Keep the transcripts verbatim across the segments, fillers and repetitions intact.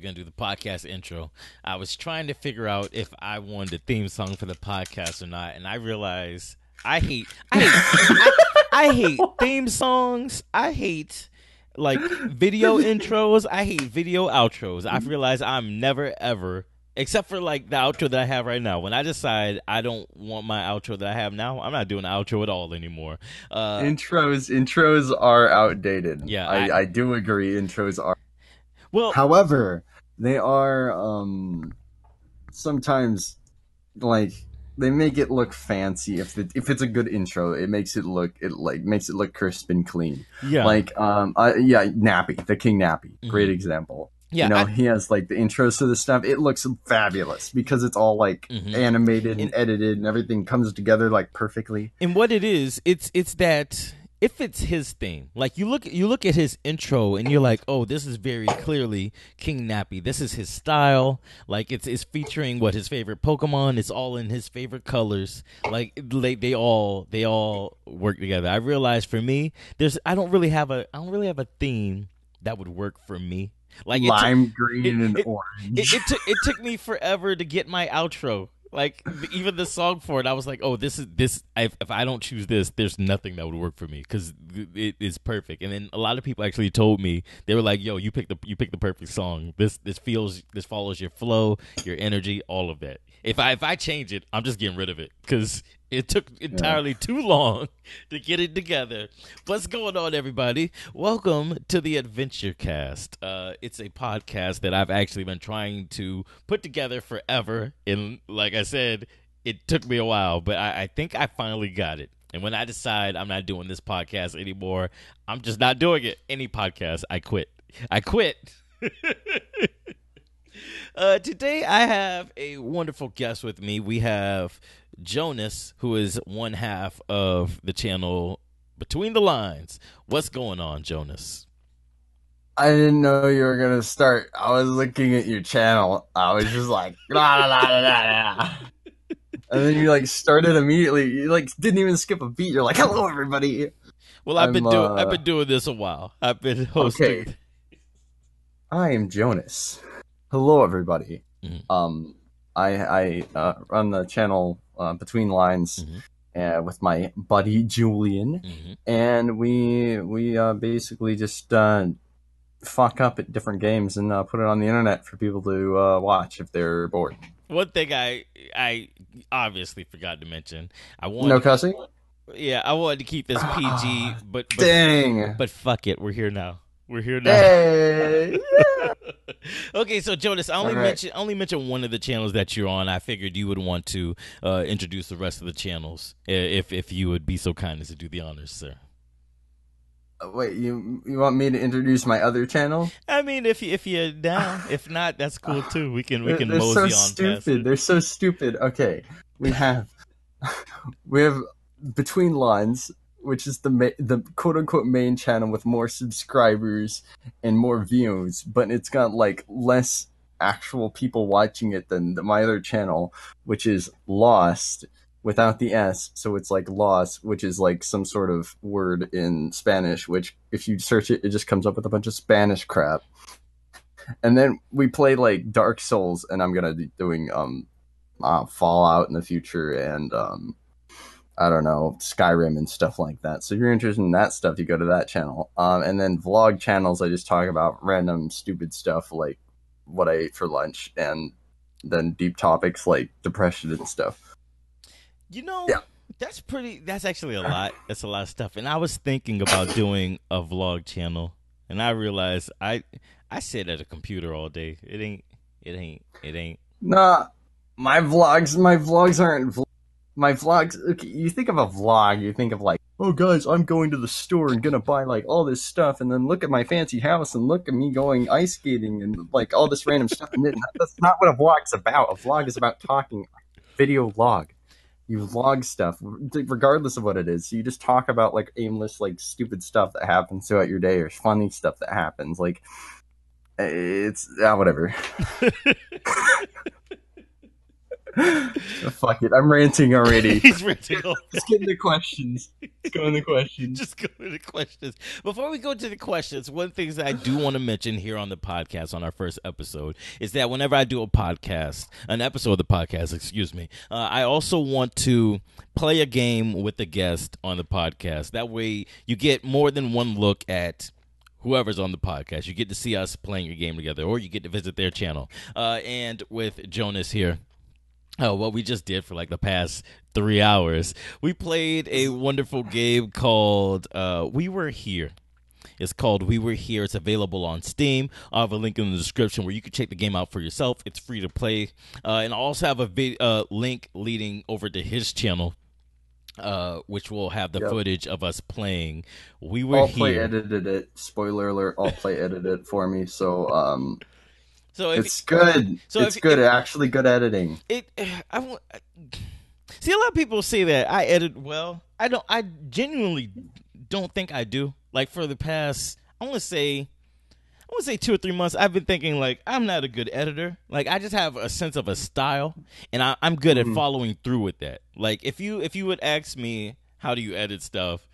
going to do the podcast intro, I was trying to figure out if I wanted a theme song for the podcast or not, and I realized I hate I hate, I, I hate theme songs. I hate like video intros. I hate video outros. I've realized I'm never ever, except for like the outro that I have right now. When I decide I don't want my outro that I have now, I'm not doing an outro at all anymore. Uh, intros, intros are outdated. Yeah, I, I, I do agree. Intros are. Well, however, they are um, sometimes like they make it look fancy. If it, if it's a good intro, it makes it look it like makes it look crisp and clean. Yeah, like um, uh, yeah, Nappy, the King Nappy, mm-hmm. great example. Yeah, you know, I, he has like the intros to this stuff. It looks fabulous because it's all like mm-hmm. animated and, and edited, and everything comes together like perfectly. And what it is, it's it's that if it's his thing, like you look you look at his intro and you're like, oh, this is very clearly King Nappy. This is his style. Like it's it's featuring what his favorite Pokemon. It's all in his favorite colors. Like they, they all they all work together. I realized for me, there's I don't really have a I don't really have a theme that would work for me. Like lime took, green it, and it, orange. It, it, took, it took me forever to get my outro. Like even the song for it, I was like, "Oh, this is this. I, if I don't choose this, there's nothing that would work for me because it is perfect." And then a lot of people actually told me they were like, "Yo, you picked the you picked the perfect song. This this feels this follows your flow, your energy, all of that." If I if I change it, I'm just getting rid of it because it took entirely yeah. too long to get it together. What's going on, everybody? Welcome to the Adventure Cast. Uh, it's a podcast that I've actually been trying to put together forever, and like I said, it took me a while, but I, I think I finally got it. And when I decide I'm not doing this podcast anymore, I'm just not doing it. Any podcast, I quit. I quit. Uh, today I have a wonderful guest with me. We have Jonas, who is one half of the channel Between the Lines. What's going on, Jonas? I didn't know you were going to start. I was looking at your channel. I was just like, la, la, la, la, la. And then you like started immediately. You like didn't even skip a beat. You're like, hello, everybody. Well, I've I'm, been doing. Uh... I've been doing this a while. I've been hosting. Okay. I am Jonas. Hello, everybody. Mm-hmm. Um, I I uh, run the channel uh, Between Lines mm-hmm. uh, with my buddy Julian, mm-hmm. and we we uh, basically just uh, fuck up at different games and uh, put it on the internet for people to uh, watch if they're bored. One thing I I obviously forgot to mention. I wanted no cussing. To, yeah, I wanted to keep this P G, but, but dang, but fuck it, we're here now. We're here now. Hey, yeah. Okay, so Jonas, I only right. mentioned only mentioned one of the channels that you're on. I figured you would want to uh, introduce the rest of the channels, if if you would be so kind as to do the honors, sir. Wait, you you want me to introduce my other channel? I mean, if you, if you're down, if not, that's cool too. We can we can they're, they're mosey so on past it. They're so stupid. Okay, we have we have Between Lines, which is the ma the quote unquote main channel with more subscribers and more views, but it's got like less actual people watching it than the, my other channel, which is Lost without the S. So it's like Lost, which is like some sort of word in Spanish, which if you search it, it just comes up with a bunch of Spanish crap. And then we play like Dark Souls, and I'm gonna be doing um uh, Fallout in the future, and um. I don't know, Skyrim and stuff like that. So if you're interested in that stuff, you go to that channel. Um, and then vlog channels, I just talk about random stupid stuff like what I ate for lunch, and then deep topics like depression and stuff. You know, yeah. that's pretty, that's actually a lot. That's a lot of stuff. And I was thinking about doing a vlog channel, and I realized I I sit at a computer all day. It ain't, it ain't, it ain't. Nah, my vlogs, my vlogs aren't vlogs. My vlogs, okay, you think of a vlog, you think of like, oh guys, I'm going to the store and gonna buy like all this stuff, and then look at my fancy house and look at me going ice skating and like all this random stuff. And that's not what a vlog's about. A vlog is about talking, video log. You vlog stuff, regardless of what it is. So you just talk about like aimless, like stupid stuff that happens throughout your day, or funny stuff that happens. Like, it's, ah, whatever. Fuck it, I'm ranting already. He's ranting. Let's get into questions. Let's go into questions. Just go into questions. Before we go to the questions, one of the things that I do want to mention here on the podcast, on our first episode, is that whenever I do a podcast, an episode of the podcast, excuse me, uh, I also want to play a game with the guest on the podcast. That way you get more than one look at whoever's on the podcast. You get to see us playing a game together, or you get to visit their channel. Uh, and with Jonas here, oh, what we just did for like the past three hours, we played a wonderful game called uh, We Were Here. It's called We Were Here. It's available on Steam. I'll have a link in the description where you can check the game out for yourself. It's free to play. Uh, and I'll also have a vi- uh, link leading over to his channel, Uh, which will have the yep. footage of us playing. We were all here. Play edited it. Spoiler alert! All play edited it for me. So, um, so if, it's good. So it's if, good. If, Actually, good editing. It. I, I see a lot of people say that I edit well. I don't. I genuinely don't think I do. Like for the past, I want to say, I want to say two or three months, I've been thinking like I'm not a good editor. Like I just have a sense of a style, and I, I'm good mm-hmm. at following through with that. Like if you if you would ask me how do you edit stuff,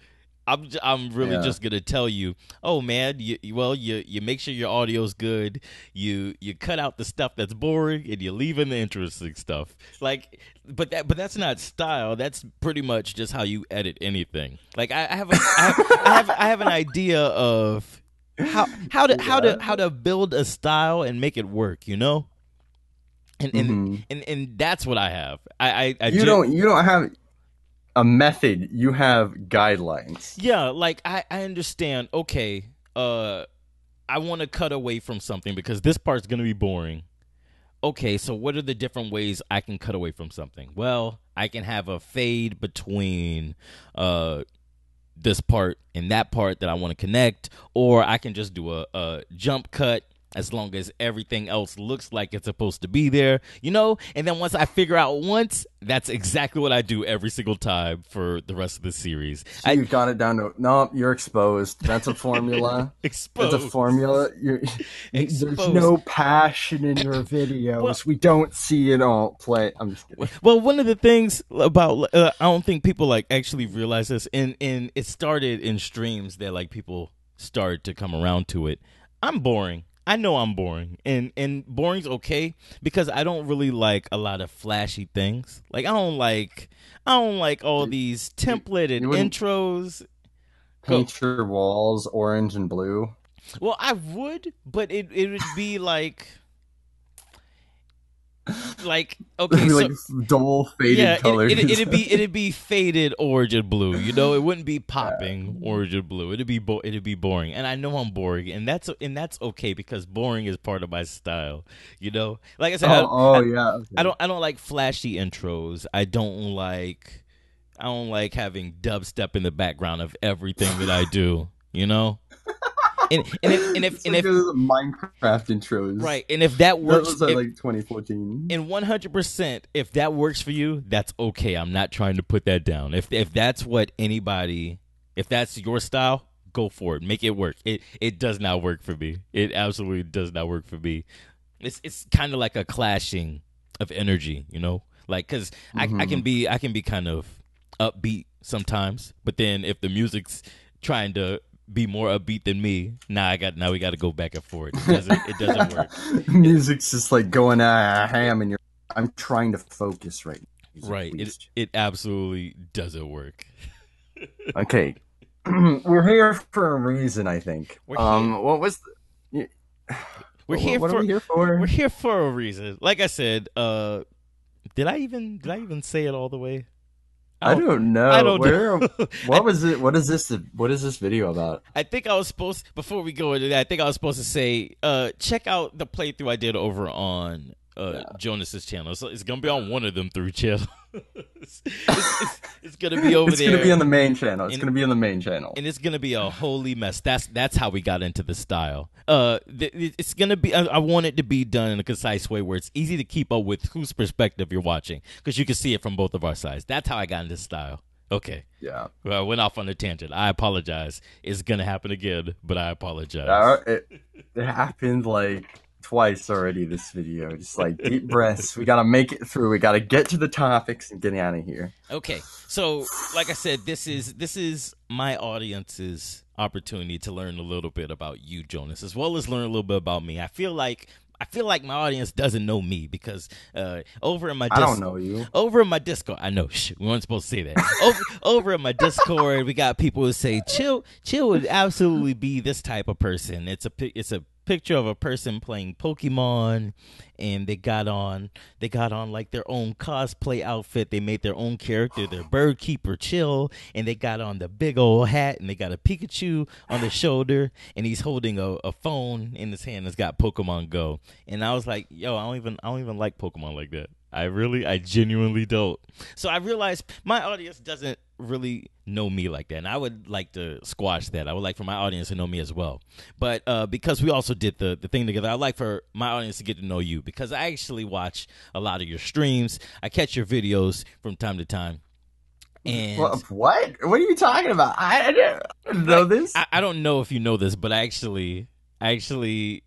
I'm j- I'm really yeah. just gonna tell you. Oh man, you, well you you make sure your audio's good. You you cut out the stuff that's boring, and you leave in the interesting stuff. Like, but that but that's not style. That's pretty much just how you edit anything. Like I, I have a, I have, I have I have an idea of How how to yeah. how to how to build a style and make it work, you know, and and mm-hmm. and, and that's what I have. I, I, I you gen- don't you don't have a method. You have guidelines. Yeah, like I, I understand. Okay, uh, I want to cut away from something because this part's gonna be boring. Okay, so what are the different ways I can cut away from something? Well, I can have a fade between, uh. this part and that part that I want to connect, or I can just do a, a jump cut as long as everything else looks like it's supposed to be there, you know? And then once I figure out once, that's exactly what I do every single time for the rest of the series. So I, you got it down to, no, you're exposed. That's a formula. Exposed. That's a formula. You're, exposed. There's no passion in your videos. Well, we don't see it all play. I'm just kidding. Well, one of the things about, uh, I don't think people like actually realize this, and, and it started in streams that like people started to come around to it. I'm boring. I know I'm boring, and and boring's okay because I don't really like a lot of flashy things. Like I don't like I don't like all these templated you intros. Paint Go. your walls orange and blue. Well, I would, but it it would be like like okay, so, like dull faded yeah, colors. It, it, it'd be it'd be faded orange and blue. You know, it wouldn't be popping yeah. orange and blue. It'd be bo- it'd be boring, and I know I'm boring, and that's and that's okay because boring is part of my style. You know, like I said, oh, I, oh I, yeah, okay. I don't I don't like flashy intros. I don't like I don't like having dubstep in the background of everything that I do. You know. And, and if and if, it's and if Minecraft intros, right? And if that works, that was if, like twenty fourteen. And one hundred percent, if that works for you, that's okay. I'm not trying to put that down. If if that's what anybody, if that's your style, go for it. Make it work. It it does not work for me. It absolutely does not work for me. It's it's kind of like a clashing of energy, you know? Like because mm-hmm. I I can be I can be kind of upbeat sometimes, but then if the music's trying to be more upbeat than me. Now I got. Now we got to go back and forth. It doesn't. It doesn't work. Music's just like going ah, ham, and you're. I'm trying to focus right now. Music, right. Please. It it absolutely doesn't work. Okay, we're here for a reason. I think. We're um. Here. What was? The... We're here what, for. What are we here for? We're here for a reason. Like I said. Uh, did I even? Did I even say it all the way? I don't, I don't know. I don't Where, know. What was it? What is this? What is this video about? I think I was supposed before we go into that. I think I was supposed to say, uh, check out the playthrough I did over on uh, yeah. Jonas's channel. So it's gonna be on one of them three channels. it's, it's, it's gonna be over it's there. It's gonna be on the main channel. It's and, gonna be on the main channel. And it's gonna be a holy mess. That's that's how we got into the style. Uh, th- it's gonna be. I, I want it to be done in a concise way where it's easy to keep up with whose perspective you're watching because you can see it from both of our sides. That's how I got into style. Okay. Yeah. Well, I went off on a tangent. I apologize. It's gonna happen again, but I apologize. Uh, it, it happened like twice already this video. Just like deep breaths. We got to make it through. We got to get to the topics and get out of here. Okay. So, like I said, this is this is my audience's opportunity to learn a little bit about you, Jonas, as well as learn a little bit about me. I feel like I feel like my audience doesn't know me because uh, over in my dis I don't know you. Over in my Discord, I know shit, we weren't supposed to say that. Over, over in my Discord, we got people who say Chill. Chill would absolutely be this type of person. It's a it's a picture of a person playing Pokemon, and they got on they got on like their own cosplay outfit. They made their own character, their bird keeper Chill, and they got on the big old hat, and they got a Pikachu on their shoulder, and he's holding a, a phone in his hand that's got Pokemon Go. And I was like, yo, I don't even I don't even like Pokemon like that. I really I genuinely don't. So I realized my audience doesn't really know me like that, and I would like to squash that. I would like for my audience to know me as well, but uh because we also did the the thing together, I'd like for my audience to get to know you, because I actually watch a lot of your streams. I catch your videos from time to time. And what what, what are you talking about? I, I didn't know this. I, I don't know if you know this, but I actually I actually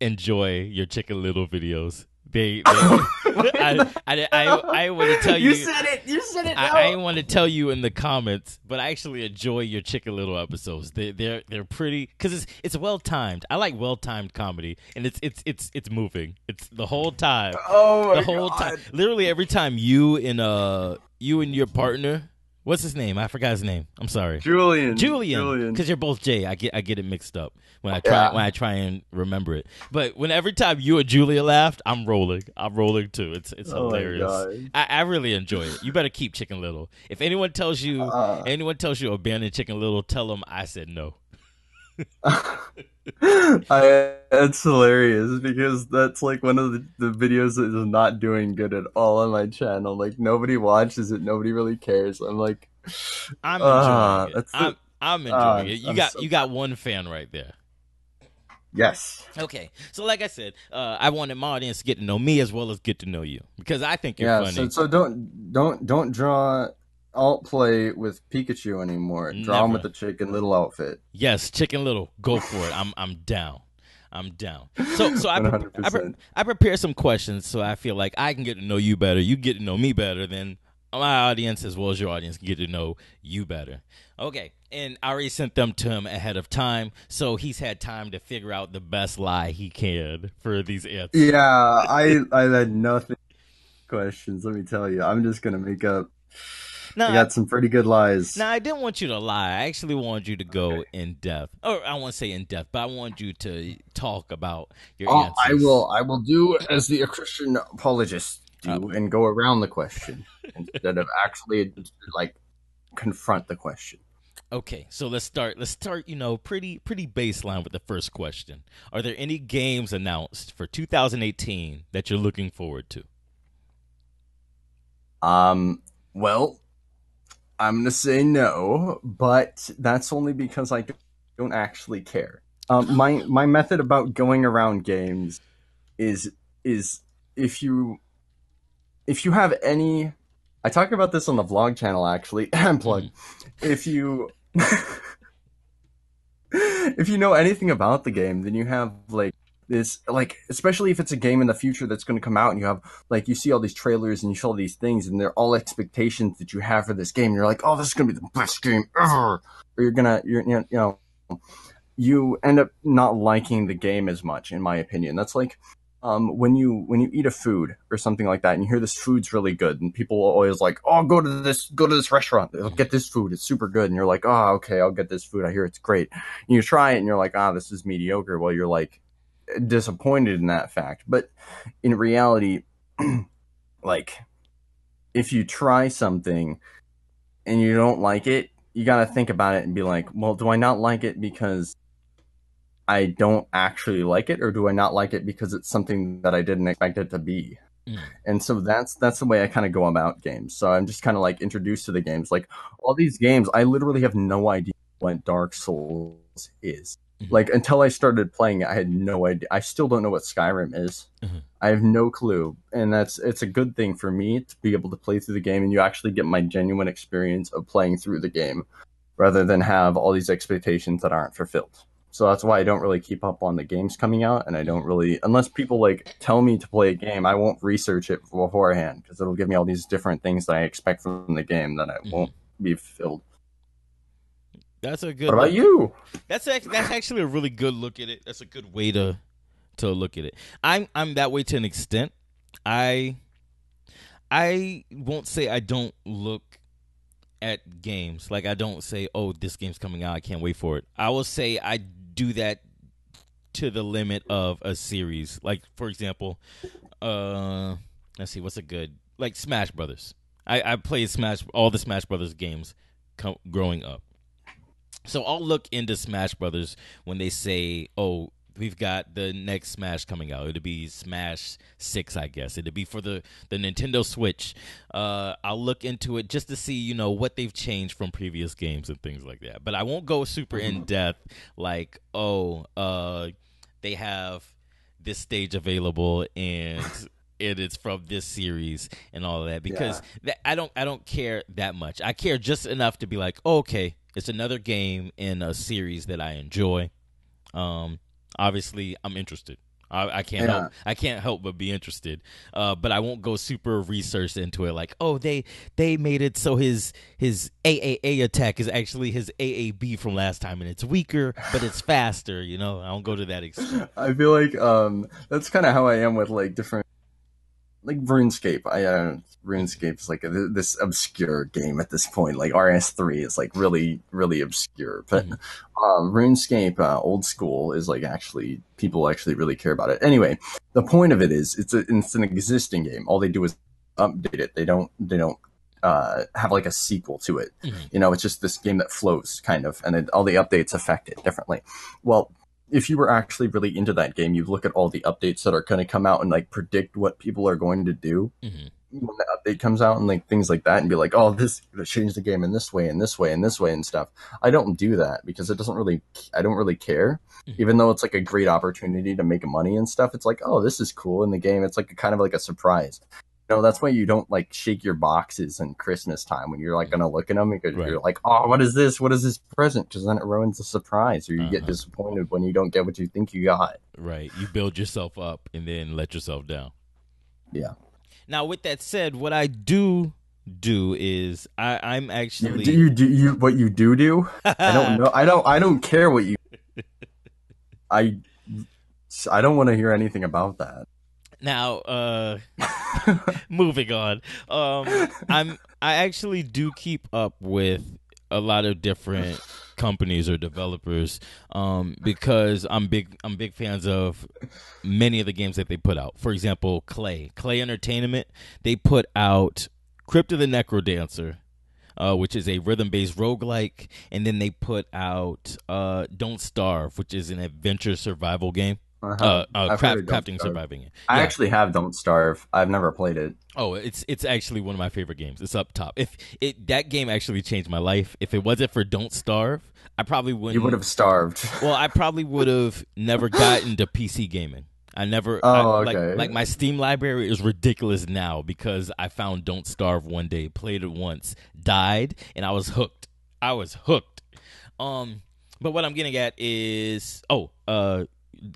enjoy your Chicken Little videos. They, they I, I, I, I want to tell you. You said it. You said it. No. I, I want to tell you in the comments, but I actually enjoy your Chicken Little episodes. They, they're they're pretty because it's it's well timed. I like well timed comedy, and it's it's it's it's moving. It's the whole time. Oh my the whole God. time. Literally every time you and uh you and your partner. What's his name? I forgot his name. I'm sorry. Julian. Julian. Because you're both Jay. I get I get it mixed up when I try yeah. when I try and remember it. But when every time you and Julia laughed, I'm rolling. I'm rolling too. It's it's oh hilarious. I, I really enjoy it. You better keep Chicken Little. If anyone tells you uh, anyone tells you abandon Chicken Little, tell them I said no. I, it's hilarious because that's like one of the, the videos that is not doing good at all on my channel. Like nobody watches it, nobody really cares. I'm like, I'm uh, enjoying it. I'm, the, I'm enjoying uh, it. You I'm got so you got one fan right there. Yes. Okay. So like I said, uh, I wanted my audience to get to know me as well as get to know you, because I think you're yeah, funny. So, so don't don't don't draw. Alt play with Pikachu anymore. Never. Draw him with the Chicken Little outfit. Yes, Chicken Little. Go for it. I'm I'm down. I'm down. So so I pre I, pre I prepared some questions, so I feel like I can get to know you better. You get to know me better, then my audience as well as your audience can get to know you better. Okay, and I already sent them to him ahead of time, so he's had time to figure out the best lie he can for these answers. Yeah, I I had nothing questions. Let me tell you, I'm just gonna make up. Now, I got some pretty good lies. Now, I didn't want you to lie. I actually wanted you to go okay. in depth. Or I won't say in depth, but I wanted you to talk about your oh, answers. I will, I will do as the Christian apologists do uh, and go around the question instead of actually like confront the question. Okay, so let's start. Let's start. You know, pretty pretty baseline with the first question. Are there any games announced for two thousand eighteen that you're looking forward to? Um. Well. I'm going to say no, but that's only because I don't actually care. Um, my my method about going around games is is if you if you have any I talk about this on the vlog channel actually, plug. If you if you know anything about the game, then you have like this, like, especially if it's a game in the future that's going to come out, and you have like you see all these trailers and you show all these things, and they're all expectations that you have for this game. And you're like, oh, this is going to be the best game ever. Or you're gonna, you're, you know, you end up not liking the game as much, in my opinion. That's like um, when you when you eat a food or something like that, and you hear this food's really good, and people are always like, oh, go to this go to this restaurant, they'll get this food, it's super good, and you're like, oh, okay, I'll get this food, I hear it's great. And you try it, and you're like, ah, oh, this is mediocre. Well, you're like disappointed in that fact. But in reality, like, if you try something and you don't like it, you got to think about it and be like, well, do I not like it because I don't actually like it, or do I not like it because it's something that I didn't expect it to be? Mm. And so that's that's the way I kind of go about games. So I'm just kind of like introduced to the games, like all these games. I literally have no idea what Dark Souls is. Like, until I started playing it, I had no idea. I still don't know what Skyrim is. Mm-hmm. I have no clue. And that's it's a good thing for me to be able to play through the game, and you actually get my genuine experience of playing through the game rather than have all these expectations that aren't fulfilled. So that's why I don't really keep up on the games coming out, and I don't really, unless people like tell me to play a game, I won't research it beforehand because it'll give me all these different things that I expect from the game that I mm-hmm. won't be filled. That's a good. What about look. you? That's actually, that's actually a really good look at it. That's a good way to to look at it. I'm I'm that way to an extent. I I won't say I don't look at games. Like I don't say, oh, this game's coming out, I can't wait for it. I will say I do that to the limit of a series. Like, for example, uh, let's see, what's a good, like Smash Brothers. I, I played Smash, all the Smash Brothers games co- growing up. So I'll look into Smash Brothers when they say, oh, we've got the next Smash coming out. It'll be Smash six, I guess. It'll be for the, the Nintendo Switch. Uh, I'll look into it just to see, you know, what they've changed from previous games and things like that. But I won't go super in-depth like, oh, uh, they have this stage available and it is from this series and all of that. Because yeah. that, I don't I don't care that much. I care just enough to be like, oh, okay, it's another game in a series that I enjoy. Um Obviously, I'm interested. I, I can't yeah. help. I can't help but be interested. Uh, but I won't go super researched into it. Like, oh, they they made it so his his A A A attack is actually his A A B from last time, and it's weaker, but it's faster. You know, I don't go to that extent. I feel like um, that's kind of how I am with like different, like RuneScape. I uh, RuneScape is like a, this obscure game at this point. Like R S three is like really, really obscure. But mm-hmm. um, RuneScape uh, old school is like actually people actually really care about it. Anyway, the point of it is it's a, it's an existing game. All they do is update it. They don't they don't uh, have like a sequel to it. Mm-hmm. You know, it's just this game that flows kind of, and it, all the updates affect it differently. Well, if you were actually really into that game, you look at all the updates that are going to come out and like predict what people are going to do mm-hmm. when the update comes out and like things like that, and be like, oh, this changed the game in this way and this way and this way and stuff. I don't do that because it doesn't really, I don't really care, mm-hmm. even though it's like a great opportunity to make money and stuff. It's like, oh, this is cool in the game. It's like a, kind of like a surprise. You know, that's why you don't like shake your boxes in Christmas time when you're like going to look at them because right. you're like, oh, what is this? What is this present? Because then it ruins the surprise, or you uh-huh. get disappointed when you don't get what you think you got. Right. You build yourself up and then let yourself down. Yeah. Now, with that said, what I do do is I, I'm actually. You do, you do you what you do do? I don't know. I don't. I don't care what you. I. I don't want to hear anything about that. Now, uh, moving on, um, I'm I actually do keep up with a lot of different companies or developers um, because I'm big I'm big fans of many of the games that they put out. For example, Klei Klei Entertainment, they put out Crypt of the Necrodancer, uh, which is a rhythm-based roguelike, and then they put out uh, Don't Starve, which is an adventure survival game. Uh, uh, craft, crafting, surviving it. Yeah. I actually have Don't Starve. I've never played it. Oh, it's it's actually one of my favorite games. It's up top. If it that game actually changed my life. If it wasn't for Don't Starve, I probably wouldn't. You would have starved. Well, I probably would have never gotten to P C gaming. I never. Oh, I, like, okay. Like my Steam library is ridiculous now because I found Don't Starve one day, played it once, died, and I was hooked. I was hooked. Um, but what I'm getting at is oh, uh.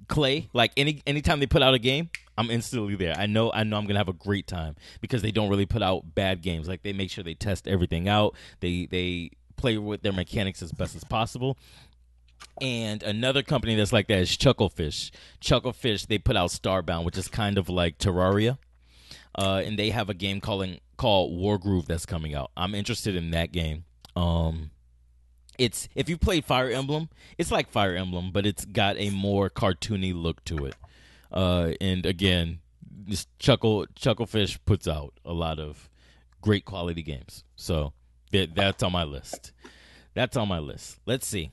Klei, like any anytime they put out a game, I'm instantly there. I know I know I'm gonna have a great time because they don't really put out bad games. Like they make sure they test everything out. They they play with their mechanics as best as possible. And another company that's like that is Chucklefish. Chucklefish, they put out Starbound, which is kind of like Terraria. Uh, and they have a game calling called Wargroove that's coming out. I'm interested in that game. Um It's if you played Fire Emblem, it's like Fire Emblem, but it's got a more cartoony look to it. Uh, and again, this Chuckle Chucklefish puts out a lot of great quality games, so that, that's on my list. That's on my list. Let's see.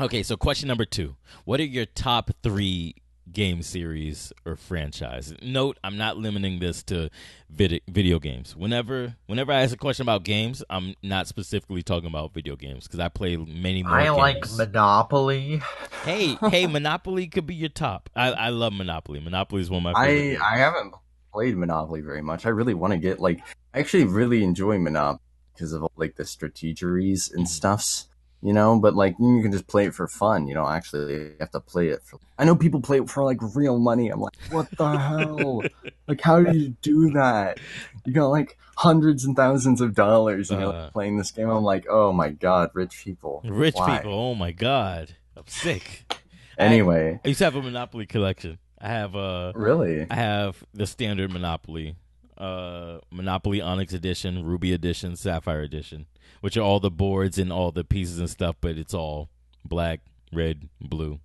Okay, so question number two: what are your top three game series or franchise? Note, I'm not limiting this to video, video games. Whenever whenever I ask a question about games, I'm not specifically talking about video games because I play many more I games. I like Monopoly. Hey, hey, Monopoly could be your top. I, I love Monopoly. Monopoly is one of my favorite I, games. I haven't played Monopoly very much. I really want to get, like, I actually really enjoy Monopoly because of, like, the strategeries and stuffs. you know, but like you can just play it for fun. You don't actually have to play it for, I know people play it for like real money. I'm like, what the hell? Like, how do you do that? You got like hundreds and thousands of dollars and uh, you're like, playing this game. I'm like, oh my God, rich people. Rich Why? people. Oh my God. I'm sick. Anyway. I, I used to have a Monopoly collection. I have uh really I have the standard Monopoly, uh Monopoly Onyx Edition, Ruby Edition, Sapphire Edition, which are all the boards and all the pieces and stuff, but it's all black, red, blue,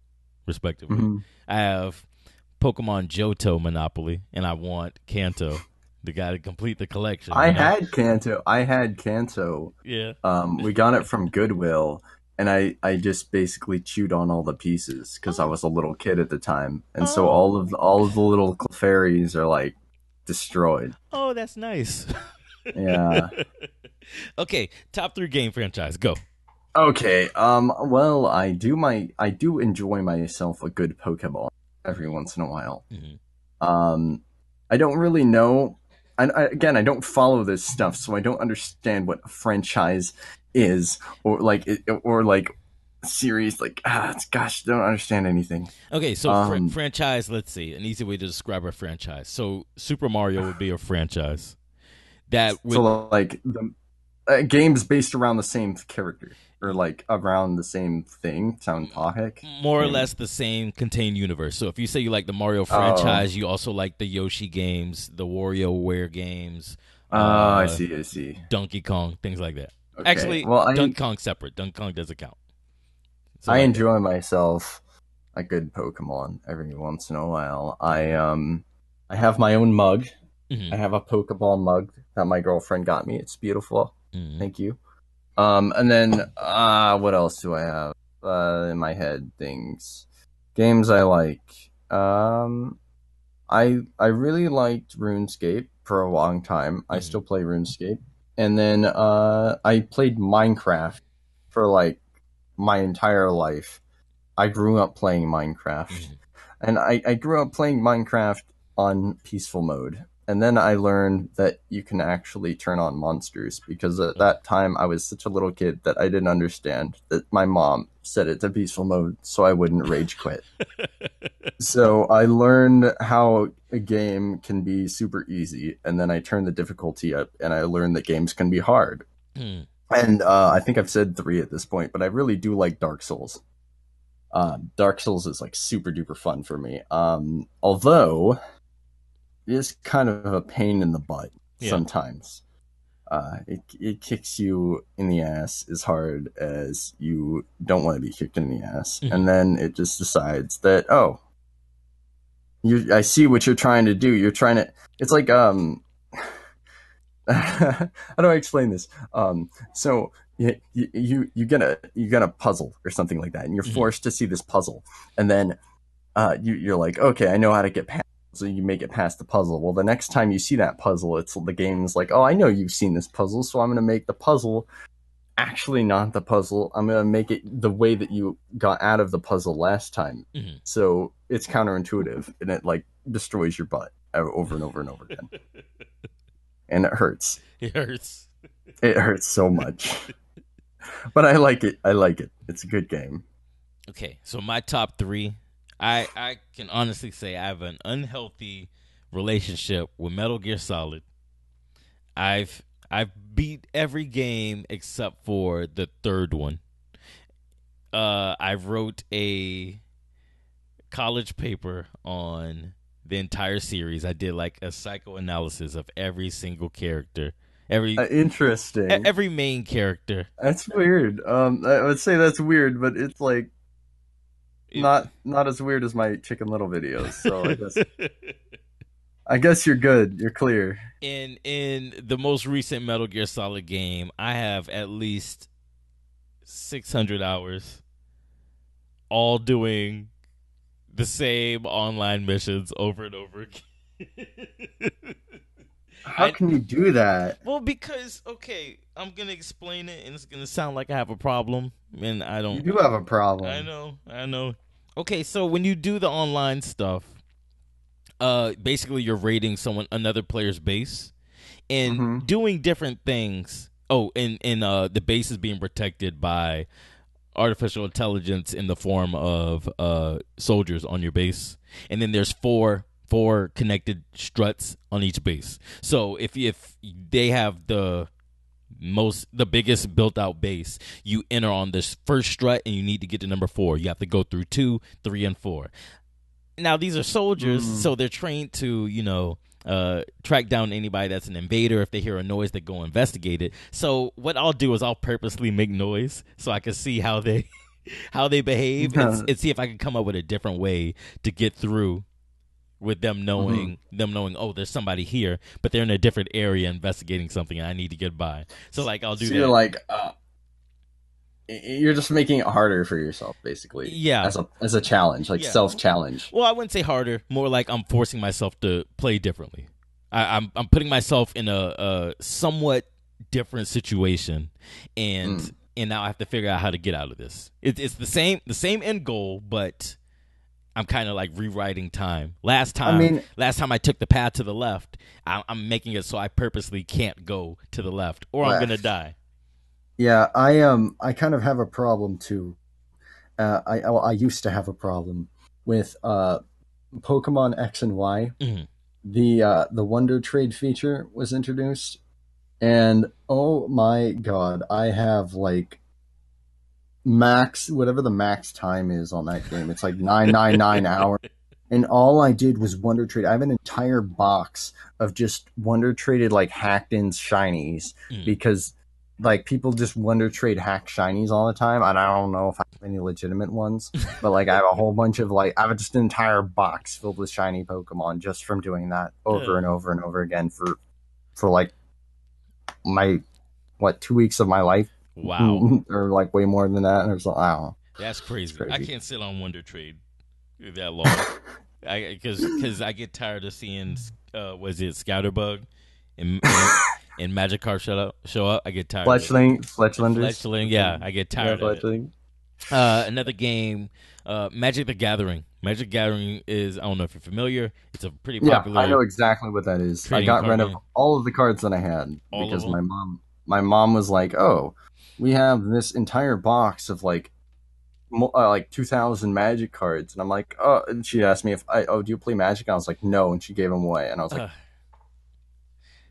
respectively. Mm-hmm. I have Pokemon Johto Monopoly, and I want Kanto. The guy to complete the collection. I you know? had Kanto. I had Kanto. Yeah. Um, we got it from Goodwill. And I, I just basically chewed on all the pieces because I was a little kid at the time, and oh. so all of the, all of the little fairies are like destroyed. Oh, that's nice. Yeah. Okay, top three game franchise, go. Okay. Um. Well, I do my I do enjoy myself a good Pokeball every once in a while. Mm-hmm. Um. I don't really know. I, I again I don't follow this stuff, so I don't understand what a franchise is, or like, or like series, like, ah, it's, gosh, don't understand anything. Okay, so um, fr franchise, let's see, an easy way to describe a franchise. So Super Mario would be a franchise. That would, so like the uh, games based around the same character, or like around the same thing, sound topic. More or less the same contained universe. So if you say you like the Mario franchise, oh. you also like the Yoshi games, the WarioWare games. Oh, uh, I see, I see. Donkey Kong, things like that. Okay. Actually, well, Donkey Kong's separate. Donkey Kong doesn't count. So I enjoy that. myself a good Pokemon every once in a while. I um, I have my own mug. Mm-hmm. I have a Pokeball mug that my girlfriend got me. It's beautiful. Mm-hmm. Thank you. Um, and then uh, what else do I have uh, in my head? Things, games I like. Um, I I really liked RuneScape for a long time. Mm-hmm. I still play RuneScape. And then uh, I played Minecraft for like my entire life. I grew up playing Minecraft. Mm-hmm. And I, I grew up playing Minecraft on peaceful mode. And then I learned that you can actually turn on monsters, because at that time I was such a little kid that I didn't understand that my mom set it to peaceful mode so I wouldn't rage quit. So I learned how a game can be super easy, and then I turned the difficulty up and I learned that games can be hard. Mm. And uh, I think I've said three at this point, but I really do like Dark Souls. Uh, Dark Souls is like super duper fun for me. Um, although... It's kind of a pain in the butt yeah. sometimes. Uh, it it kicks you in the ass as hard as you don't want to be kicked in the ass, mm-hmm. and then it just decides that, oh, you I see what you're trying to do. You're trying to. It's like um, how do I explain this? Um, so you you you get a you get a puzzle or something like that, and you're mm-hmm. forced to see this puzzle, and then uh, you you're like, okay, I know how to get past. So you make it past the puzzle. Well, the next time you see that puzzle, it's the game's like, oh, I know you've seen this puzzle, so I'm going to make the puzzle actually not the puzzle. I'm going to make it the way that you got out of the puzzle last time. Mm-hmm. So it's counterintuitive, and it like destroys your butt over and over and over again. And it hurts. It hurts. It hurts so much. But I like it. I like it. It's a good game. Okay, so my top three... I, I can honestly say I have an unhealthy relationship with Metal Gear Solid. I've I've beat every game except for the third one. Uh, I wrote a college paper on the entire series. I did like a psychoanalysis of every single character. Every uh, interesting. Every main character. That's weird. Um, I would say that's weird, but it's like. It, not not as weird as my Chicken Little videos, so I guess I guess you're good. You're clear. In in the most recent Metal Gear Solid game, I have at least six hundred hours, all doing the same online missions over and over again. How I, can you do that? Well, because okay, I'm gonna explain it, and it's gonna sound like I have a problem. And I don't. You do have a problem. I know. I know. Okay, so when you do the online stuff, uh, basically you're raiding someone, another player's base, and mm-hmm. doing different things. Oh, and and uh, the base is being protected by artificial intelligence in the form of uh, soldiers on your base, and then there's four four connected struts on each base. So if if they have the most the biggest built out base, you enter on this first strut and you need to get to number four. You have to go through two, three, and four. Now these are soldiers, mm. so they're trained to, you know, uh, track down anybody that's an invader. If they hear a noise, they go investigate it. So what I'll do is I'll purposely make noise so I can see how they how they behave yeah. and, and see if I can come up with a different way to get through with them knowing mm-hmm. them knowing oh, there's somebody here, but they're in a different area investigating something and I need to get by. So like I'll do so that. You're like uh, you're just making it harder for yourself, basically. Yeah, as a as a challenge, like yeah. self challenge. Well, I wouldn't say harder. More like I'm forcing myself to play differently. I, I'm I'm putting myself in a, a somewhat different situation, and mm. and now I have to figure out how to get out of this. It, it's the same the same end goal, but I'm kind of like rewriting time. Last time, I mean, last time I took the path to the left, I, I'm making it so I purposely can't go to the left, or left. I'm gonna die. Yeah, I um, I kind of have a problem too. Uh, I I used to have a problem with uh, Pokemon X and Y. Mm-hmm. The uh, the Wonder Trade feature was introduced, and oh my god, I have like. Max, whatever the max time is on that game, it's like nine ninety-nine hours. And all I did was Wonder Trade. I have an entire box of just Wonder Traded like hacked in shinies mm. because like people just Wonder Trade hack shinies all the time. And I don't know if I have any legitimate ones, but like I have a whole bunch of like I have just an entire box filled with shiny Pokemon just from doing that over yeah. and over and over again for for like my what two weeks of my life. Wow. Or like way more than that. And it was like, I don't know. That's crazy. crazy. I can't sit on Wonder Trade that long. I cause, cause I get tired of seeing uh was it Scatterbug and and, and Magikarp show up show up. I get tired Fletchling, of it. Fletchling Fletchling, yeah, I get tired yeah, of Fletchling. It. Uh another game, uh Magic the Gathering. Magic Gathering is, I don't know if you're familiar, it's a pretty popular. Yeah, I know exactly what that is. I got rid of game. all of the cards that I had all because my mom my mom was like, oh, we have this entire box of like, uh, like two thousand Magic cards, and I'm like, oh. And she asked me if I, oh, do you play Magic? And I was like, no, and she gave them away, and I was like, uh,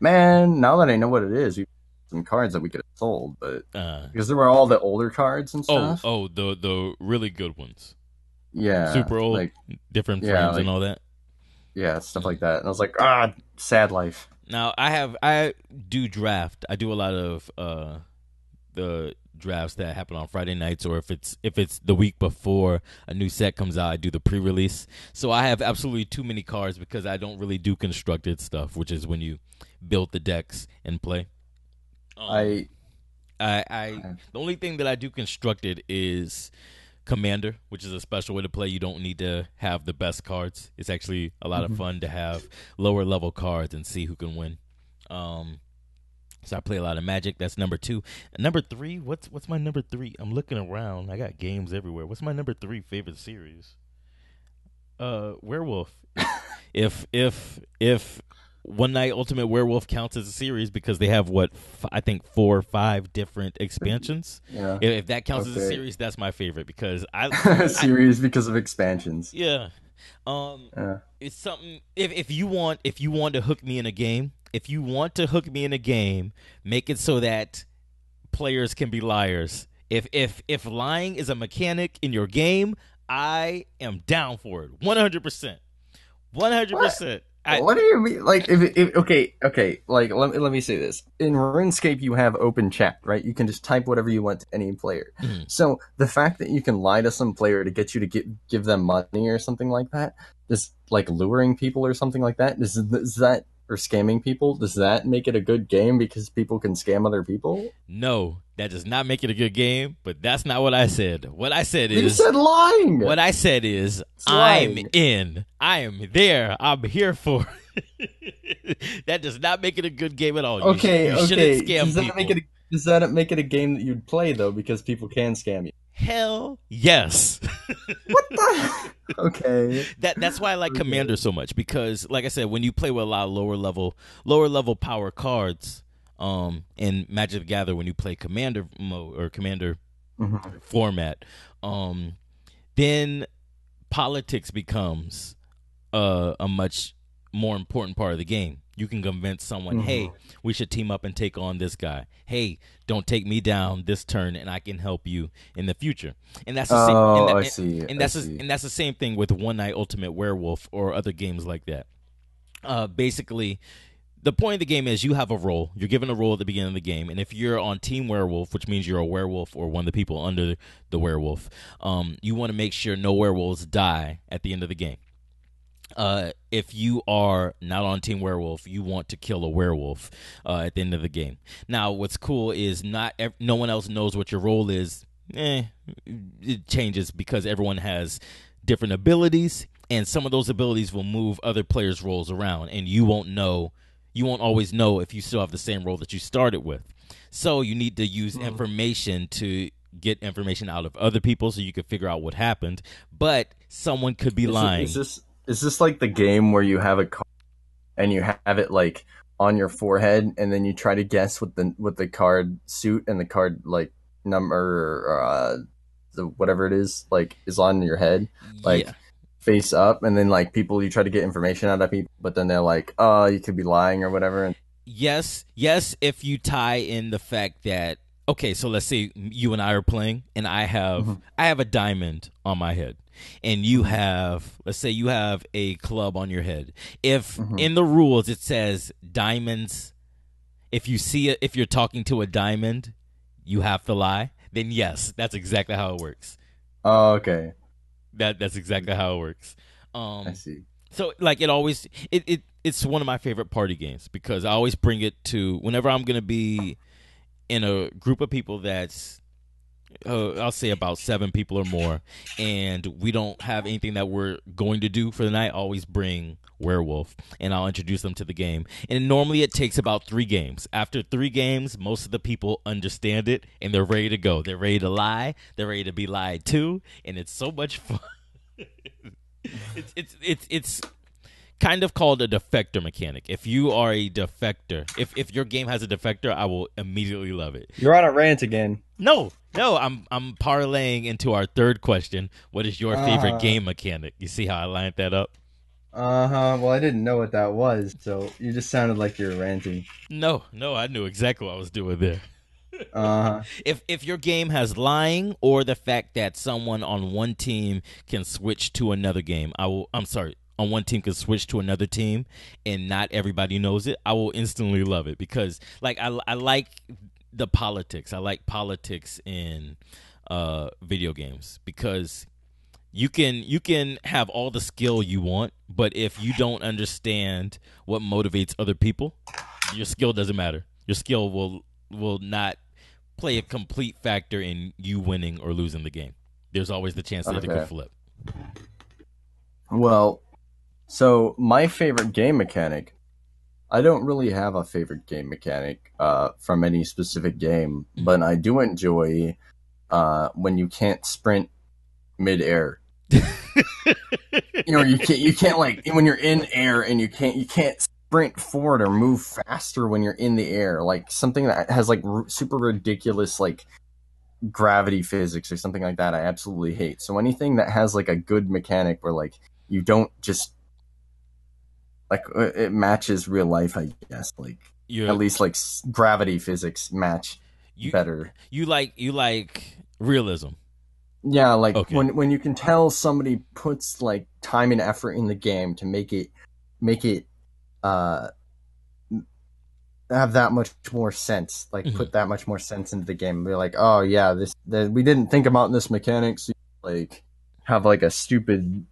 man, now that I know what it is, we have some cards that we could have sold, but uh, because there were all the older cards and stuff. Oh, oh, the the really good ones. Yeah, super old, like, different frames yeah, like, and all that. Yeah, stuff like that, and I was like, ah, sad life. Now I have I do draft. I do a lot of. Uh, the drafts that happen on Friday nights, or if it's if it's the week before a new set comes out, I do the pre-release. So I have absolutely too many cards because I don't really do constructed stuff, which is when you build the decks and play. Um, I, I, I, the only thing that I do constructed is Commander, which is a special way to play. You don't need to have the best cards. It's actually a lot mm-hmm. of fun to have lower level cards and see who can win. Um, So I play a lot of Magic. That's number two. Number three, what's what's my number three? I'm looking around. I got games everywhere. What's my number three favorite series? Uh, Werewolf. if if if One Night Ultimate Werewolf counts as a series because they have what f- I think four or five different expansions. Yeah. If, if that counts okay. as a series, that's my favorite because I series I, because of expansions. Yeah. Um, yeah. It's something. If if you want if you want to hook me in a game. If you want to hook me in a game, make it so that players can be liars. If if if lying is a mechanic in your game, I am down for it. one hundred percent. one hundred percent. I, what do you mean? Like, if, if okay, okay. Like, let me let me say this. In RuneScape, you have open chat, right? You can just type whatever you want to any player. Mm-hmm. So the fact that you can lie to some player to get you to get, give them money or something like that, just like luring people or something like that, is, is that... or scamming people, does that make it a good game because people can scam other people? No, that does not make it a good game, but that's not what I said. What I said is... You said lying! What I said is, lying. I'm in. I am there. I'm here for it. That does not make it a good game at all. Okay, you, you okay. Shouldn't scam does that people. Make it a, does that make it a game that you'd play, though, because people can scam you? Hell yes. What the? Okay. That that's why I like Commander so much because, like I said, when you play with a lot of lower level, lower level power cards, um, in Magic the Gathering, when you play Commander mode or Commander mm-hmm. format. Um, then politics becomes uh, a much more important part of the game. You can convince someone, mm-hmm. hey, we should team up and take on this guy. Hey, don't take me down this turn, and I can help you in the future. And that's the same, oh, and, I see. And, and that's I see. A, and that's the same thing with One Night Ultimate Werewolf or other games like that. Uh, basically, the point of the game is you have a role. You're given a role at the beginning of the game, and if you're on Team Werewolf, which means you're a werewolf or one of the people under the werewolf, um, you want to make sure no werewolves die at the end of the game. Uh, if you are not on Team Werewolf, you want to kill a werewolf uh, at the end of the game. Now, what's cool is not ev- no one else knows what your role is. Eh, it changes because everyone has different abilities, and some of those abilities will move other players' roles around, and you won't know. You won't always know if you still have the same role that you started with. So you need to use mm-hmm. information to get information out of other people so you can figure out what happened. But someone could be is lying. It, is this is this like the game where you have a card and you have it like on your forehead, and then you try to guess what the what the card suit and the card like number or uh, the whatever it is like is on your head, like. Yeah. Face up, and then like people, you try to get information out of people, but then they're like, "Oh, you could be lying or whatever." And yes, yes, if you tie in the fact that okay, so let's say you and I are playing, and I have mm-hmm. I have a diamond on my head, and you have let's say you have a club on your head. If mm-hmm. in the rules it says diamonds, if you see it, if you're talking to a diamond, you have to lie. Then yes, that's exactly how it works. Oh, okay. That that's exactly how it works. Um, I see. So like it always it, it it's one of my favorite party games because I always bring it to whenever I'm gonna be in a group of people that's uh, I'll say about seven people or more, and we don't have anything that we're going to do for the night. I always bring Werewolf, and I'll introduce them to the game. And normally it takes about three games. After three games, most of the people understand it, and they're ready to go. They're ready to lie. They're ready to be lied to, and it's so much fun. it's, it's it's it's kind of called a defector mechanic. If you are a defector, if if your game has a defector, I will immediately love it. You're on a rant again. No, no, I'm I'm parlaying into our third question. What is your favorite uh, game mechanic? You see how I lined that up? Uh-huh. Well, I didn't know what that was, so you just sounded like you were ranting. No, no, I knew exactly what I was doing there. Uh-huh. If if your game has lying or the fact that someone on one team can switch to another game, I will I'm sorry, on one team can switch to another team and not everybody knows it, I will instantly love it because like I I like the politics. I like politics in uh video games because You can you can have all the skill you want, but if you don't understand what motivates other people, your skill doesn't matter. Your skill will will not play a complete factor in you winning or losing the game. There's always the chance that okay. it could flip. Well, so my favorite game mechanic, I don't really have a favorite game mechanic uh, from any specific game, mm-hmm. but I do enjoy uh, when you can't sprint mid-air. You know, you can't you can't like when you're in air and you can't you can't sprint forward or move faster when you're in the air, like something that has like r- super ridiculous like gravity physics or something like that. I absolutely hate. So anything that has like a good mechanic where like you don't just like it matches real life, I guess, like you're, at least like gravity physics match you, better. You like you like realism. Yeah, like okay. when when you can tell somebody puts like time and effort in the game to make it make it uh have that much more sense, like mm-hmm. put that much more sense into the game. We're like, oh yeah, this the, we didn't think about this mechanic. So you, like have like a stupid,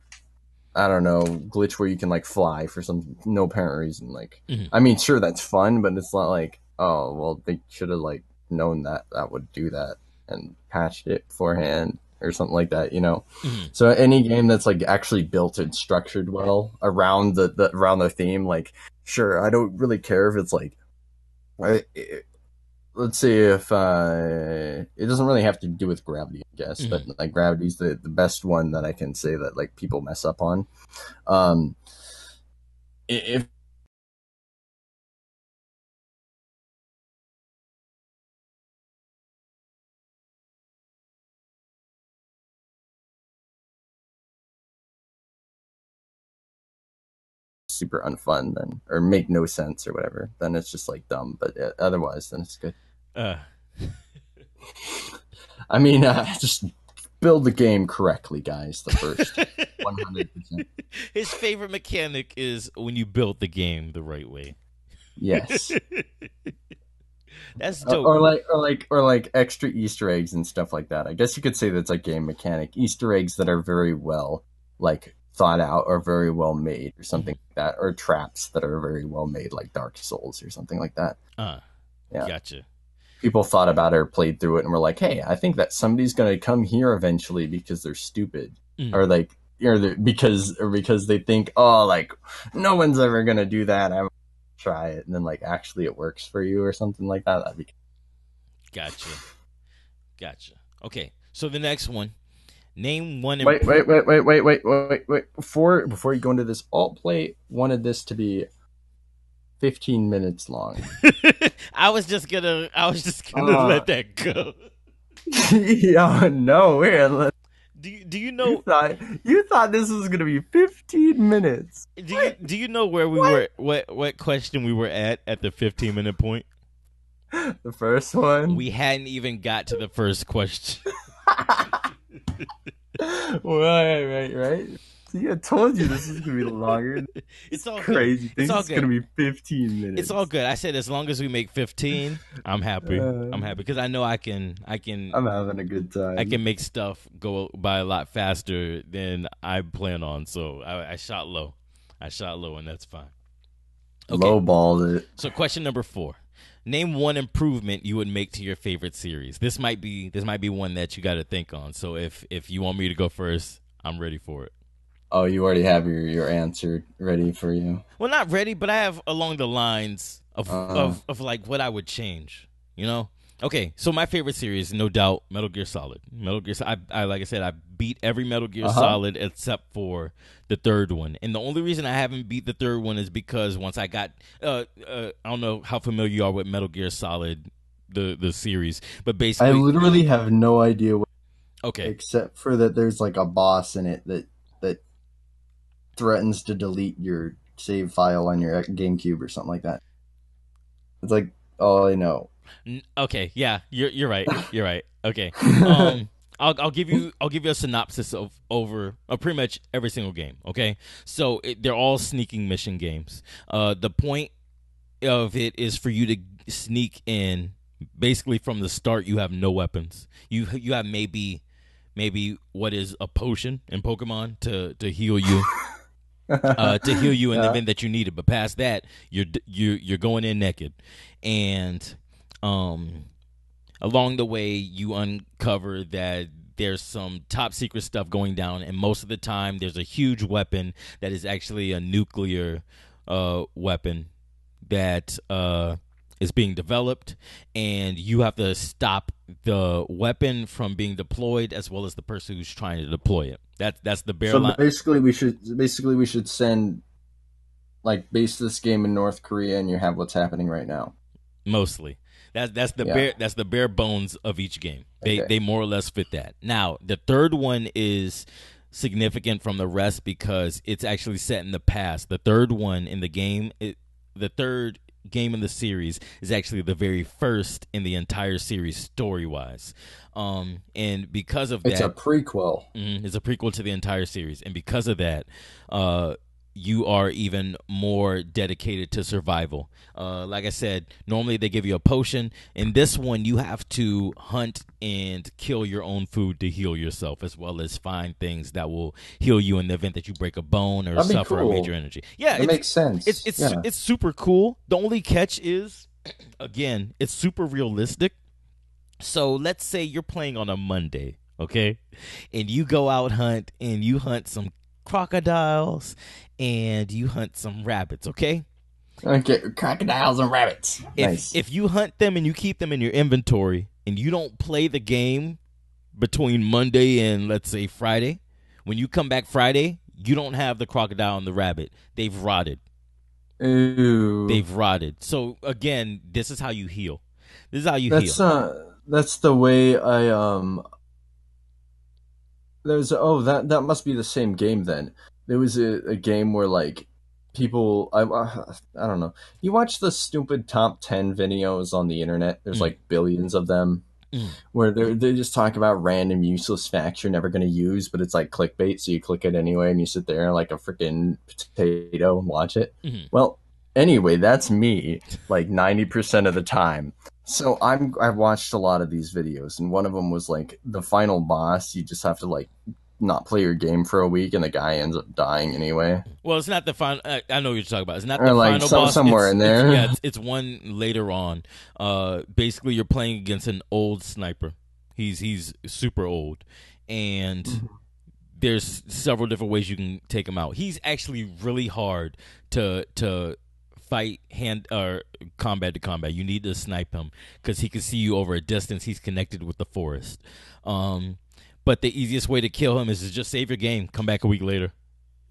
I don't know, glitch where you can like fly for some no apparent reason. Like, mm-hmm. I mean, sure that's fun, but it's not like, oh well, they should have like known that that would do that and patched it beforehand. Or something like that, you know. Mm-hmm. So any game that's like actually built and structured well around the, the around the theme, like sure, I don't really care if it's like, I, it, let's see if uh, it doesn't really have to do with gravity, I guess. Mm-hmm. But like gravity's the the best one that I can say that like people mess up on. Um, if super unfun then, or make no sense or whatever, then it's just like dumb. But uh, otherwise, then it's good. Uh. I mean, uh, just build the game correctly, guys. The first one hundred percent. His favorite mechanic is when you build the game the right way. Yes. That's dope. Or like, or like, or like extra Easter eggs and stuff like that. I guess you could say that's a game mechanic. Easter eggs that are very well, like, thought out or very well made, or something like that, or traps that are very well made, like Dark Souls or something like that. Uh, yeah. Gotcha. People thought about it or played through it and were like, "Hey, I think that somebody's going to come here eventually because they're stupid," mm. or like, or because or because they think, "Oh, like, no one's ever going to do that. I'm." Try it, and then like actually it works for you or something like that. That'd be... Gotcha, gotcha. Okay, so the next one, name one. Wait, wait, wait, wait, wait, wait, wait, wait. Before before you go into this, Altplay wanted this to be fifteen minutes long. I was just gonna, I was just gonna uh, let that go. Yeah, no, we're. Do you, do you know? You thought, you thought this was gonna be fifteen minutes. Do you, do you know where we what? were? What what question we were at at the fifteen minute point? The first one. We hadn't even got to the first question. Right, right, right. See, I told you this was gonna be longer. It's all crazy. Good. It's all it's good. Gonna be fifteen minutes. It's all good. I said as long as we make fifteen, I'm happy. Uh, I'm happy because I know I can. I can. I'm having a good time. I can make stuff go by a lot faster than I plan on. So I, I shot low. I shot low, and that's fine. Okay. Low balled it. So question number four: name one improvement you would make to your favorite series. This might be. This might be one that you got to think on. So if if you want me to go first, I'm ready for it. Oh, you already have your, your answer ready for you. Well, not ready, but I have along the lines of, uh, of of like what I would change, you know? Okay, so my favorite series, no doubt, Metal Gear Solid. Metal Gear Solid, I, I, like I said, I beat every Metal Gear uh-huh. Solid except for the third one. And the only reason I haven't beat the third one is because once I got, uh, uh, I don't know how familiar you are with Metal Gear Solid, the, the series, but basically. I literally have no idea what. Okay. Except for that there's like a boss in it that. Threatens to delete your save file on your GameCube or something like that. It's like all I know. Okay, yeah, you're you're right. You're right. Okay, um, I'll I'll give you I'll give you a synopsis of over uh, pretty much every single game. Okay, so it, they're all sneaking mission games. Uh, the point of it is for you to sneak in. Basically, from the start, you have no weapons. You you have maybe maybe what is a potion in Pokemon to to heal you. uh, to heal you in the event that you need it, but past that, you're you you're going in naked, and um, along the way you uncover that there's some top secret stuff going down, and most of the time there's a huge weapon that is actually a nuclear uh weapon that uh is being developed, and you have to stop the weapon from being deployed as well as the person who's trying to deploy it. That, that's the bare so line. basically we should basically we should send like base this game in North Korea and you have what's happening right now. Mostly. That's that's the yeah. bare that's the bare bones of each game. They okay. they more or less fit that. Now, the third one is significant from the rest because it's actually set in the past. The third one in the game it, the third game in the series is actually the very first in the entire series story-wise. Um, and because of that... It's a prequel. Mm, it's a prequel to the entire series. And because of that, uh, you are even more dedicated to survival. Uh, like I said, normally they give you a potion. In this one, you have to hunt and kill your own food to heal yourself, as well as find things that will heal you in the event that you break a bone or That'd suffer cool. a major injury. Yeah, it makes sense. It's it's, yeah. it's it's super cool. The only catch is, again, it's super realistic. So let's say you're playing on a Monday, okay, and you go out hunt and you hunt some crocodiles and you hunt some rabbits, okay? Okay, crocodiles and rabbits. If, nice. If you hunt them and you keep them in your inventory and you don't play the game between Monday and, let's say, Friday, when you come back Friday, you don't have the crocodile and the rabbit. They've rotted. Ooh. They've rotted. So, again, this is how you heal. This is how you that's, heal. Uh, that's the way I... um. There's oh that that must be the same game then. There was a, a game where like people, I, I don't know. You watch the stupid top ten videos on the internet. There's mm. like billions of them mm. where they they just talk about random useless facts you're never going to use, but it's like clickbait. So you click it anyway and you sit there like a freaking potato and watch it. Mm. Well, anyway, that's me like ninety percent of the time. So I'm, I've watched a lot of these videos, and one of them was like the final boss. You just have to like not play your game for a week, and the guy ends up dying anyway. Well, it's not the final. I, I know what you're talking about. It's not or the like final some, boss. Somewhere it's, in there. It's, yeah, it's, it's one later on. Uh, basically, you're playing against an old sniper. He's he's super old, and mm-hmm. there's several different ways you can take him out. He's actually really hard to to fight hand or uh, combat to combat. You need to snipe him because he can see you over a distance. He's connected with the forest. Um. But the easiest way to kill him is to just save your game, come back a week later,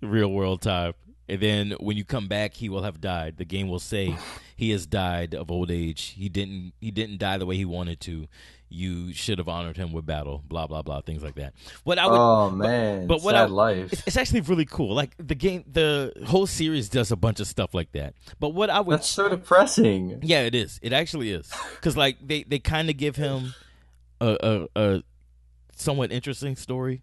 real world time. And then when you come back, he will have died. The game will say he has died of old age. He didn't he didn't die the way he wanted to. You should have honored him with battle, blah, blah, blah, things like that. What I would, oh, man, but, but what sad I, life. It's, it's actually really cool. Like, the game, the whole series does a bunch of stuff like that. But what I would... That's so depressing. Yeah, it is. It actually is. Because, like, they, they kind of give him a... a, a somewhat interesting story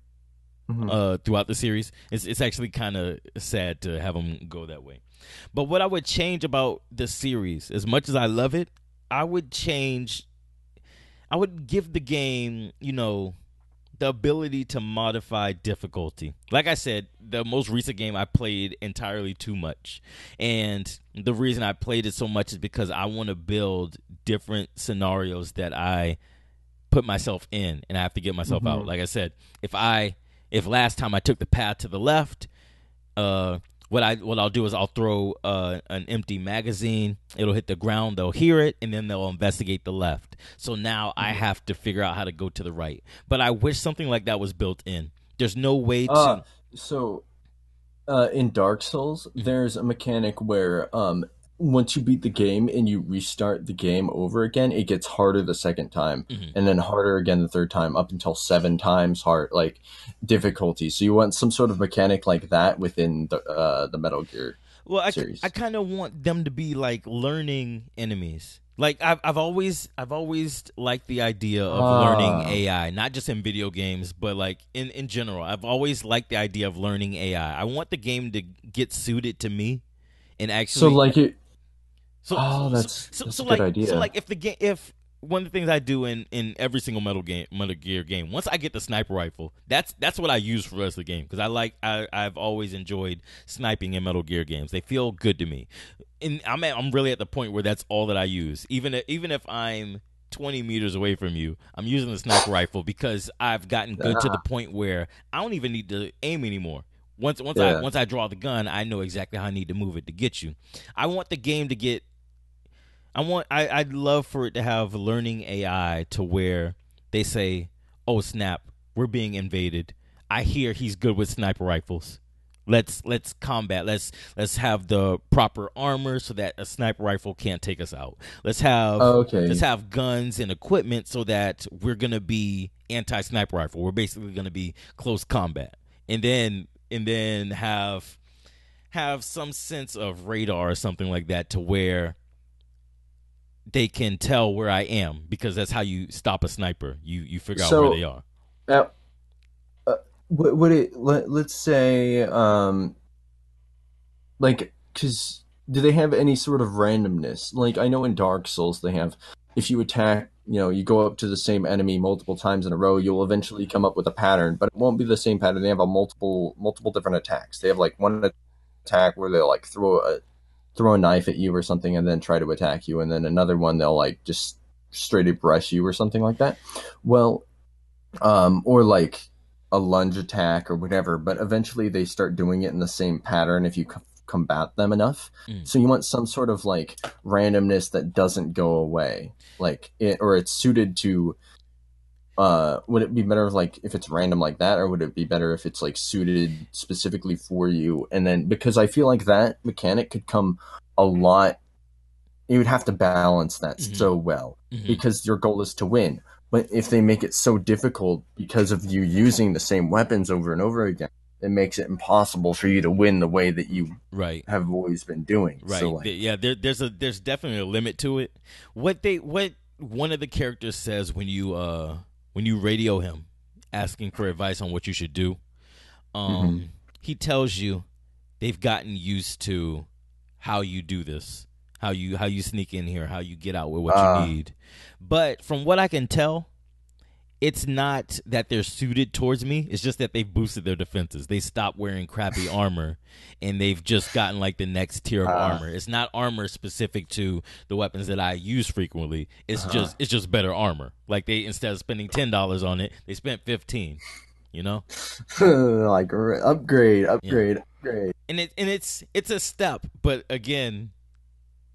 mm-hmm. uh, throughout the series. It's it's actually kind of sad to have them go that way. But what I would change about the series, as much as I love it, I would change. I would give the game, you know, the ability to modify difficulty. Like I said, the most recent game I played entirely too much, and the reason I played it so much is because I want to build different scenarios that I put myself in, and I have to get myself mm-hmm. out. Like I said, if I if last time I took the path to the left, uh, what I what I'll do is I'll throw uh, an empty magazine. It'll hit the ground. They'll hear it, and then they'll investigate the left. So now mm-hmm. I have to figure out how to go to the right. But I wish something like that was built in. There's no way to. Uh, so, uh, in Dark Souls, mm-hmm. there's a mechanic where um. once you beat the game and you restart the game over again, it gets harder the second time mm-hmm. and then harder again the third time, up until seven times hard, like difficulty. So you want some sort of mechanic like that within the uh, the Metal Gear well, I, series. I kind of want them to be like learning enemies. Like I've I've always I've always liked the idea of uh. learning A I, not just in video games, but like in, in general. I've always liked the idea of learning A I. I want the game to get suited to me, and actually so like it. So, oh, that's, so, that's so, a good like, idea. So, like, if the game, if one of the things I do in, in every single Metal game, Metal Gear game, once I get the sniper rifle, that's that's what I use for the rest of the game, because I like I I've always enjoyed sniping in Metal Gear games. They feel good to me, and I'm at, I'm really at the point where that's all that I use. Even even if I'm twenty meters away from you, I'm using the sniper rifle because I've gotten good ah. to the point where I don't even need to aim anymore. Once once yeah. I once I draw the gun, I know exactly how I need to move it to get you. I want the game to get. I want. I, I'd love for it to have learning A I to where they say, "Oh snap, we're being invaded. I hear he's good with sniper rifles. Let's let's combat. Let's let's have the proper armor so that a sniper rifle can't take us out. Let's have oh, okay. let's have guns and equipment so that we're gonna be anti-sniper rifle. We're basically gonna be close combat, and then and then have have some sense of radar or something like that to where." They can tell where I am, because that's how you stop a sniper. You you figure out so, where they are. Uh, uh, would, would it let, let's say um, like because do they have any sort of randomness? Like I know in Dark Souls they have, if you attack, you know, you go up to the same enemy multiple times in a row, you'll eventually come up with a pattern, but it won't be the same pattern. They have a multiple multiple different attacks. They have like one attack where they like throw a. throw a knife at you or something and then try to attack you, and then another one they'll like just straight up rush you or something like that. Well, um, or like a lunge attack or whatever, but eventually they start doing it in the same pattern if you c- combat them enough. Mm. So you want some sort of like randomness that doesn't go away, like it, or it's suited to, uh, would it be better like if it's random like that, or would it be better if it's like suited specifically for you? And then, because I feel like that mechanic could come a lot, you would have to balance that mm-hmm. so well mm-hmm. because your goal is to win. But if they make it so difficult because of you using the same weapons over and over again, it makes it impossible for you to win the way that you right. have always been doing. Right. So like, yeah, there, there's a there's definitely a limit to it. What they what one of the characters says when you uh when you radio him asking for advice on what you should do, um mm-hmm. he tells you they've gotten used to how you do this, how you how you sneak in here, how you get out with what uh, you need. But from what I can tell, it's not that they're suited towards me. It's just that they've boosted their defenses. They stopped wearing crappy armor, and they've just gotten, like, the next tier of uh, armor. It's not armor specific to the weapons that I use frequently. It's uh, just it's just better armor. Like, they instead of spending ten dollars on it, they spent fifteen dollars, you know? Like, upgrade, upgrade, yeah. upgrade. And, it, and it's, it's a step, but, again,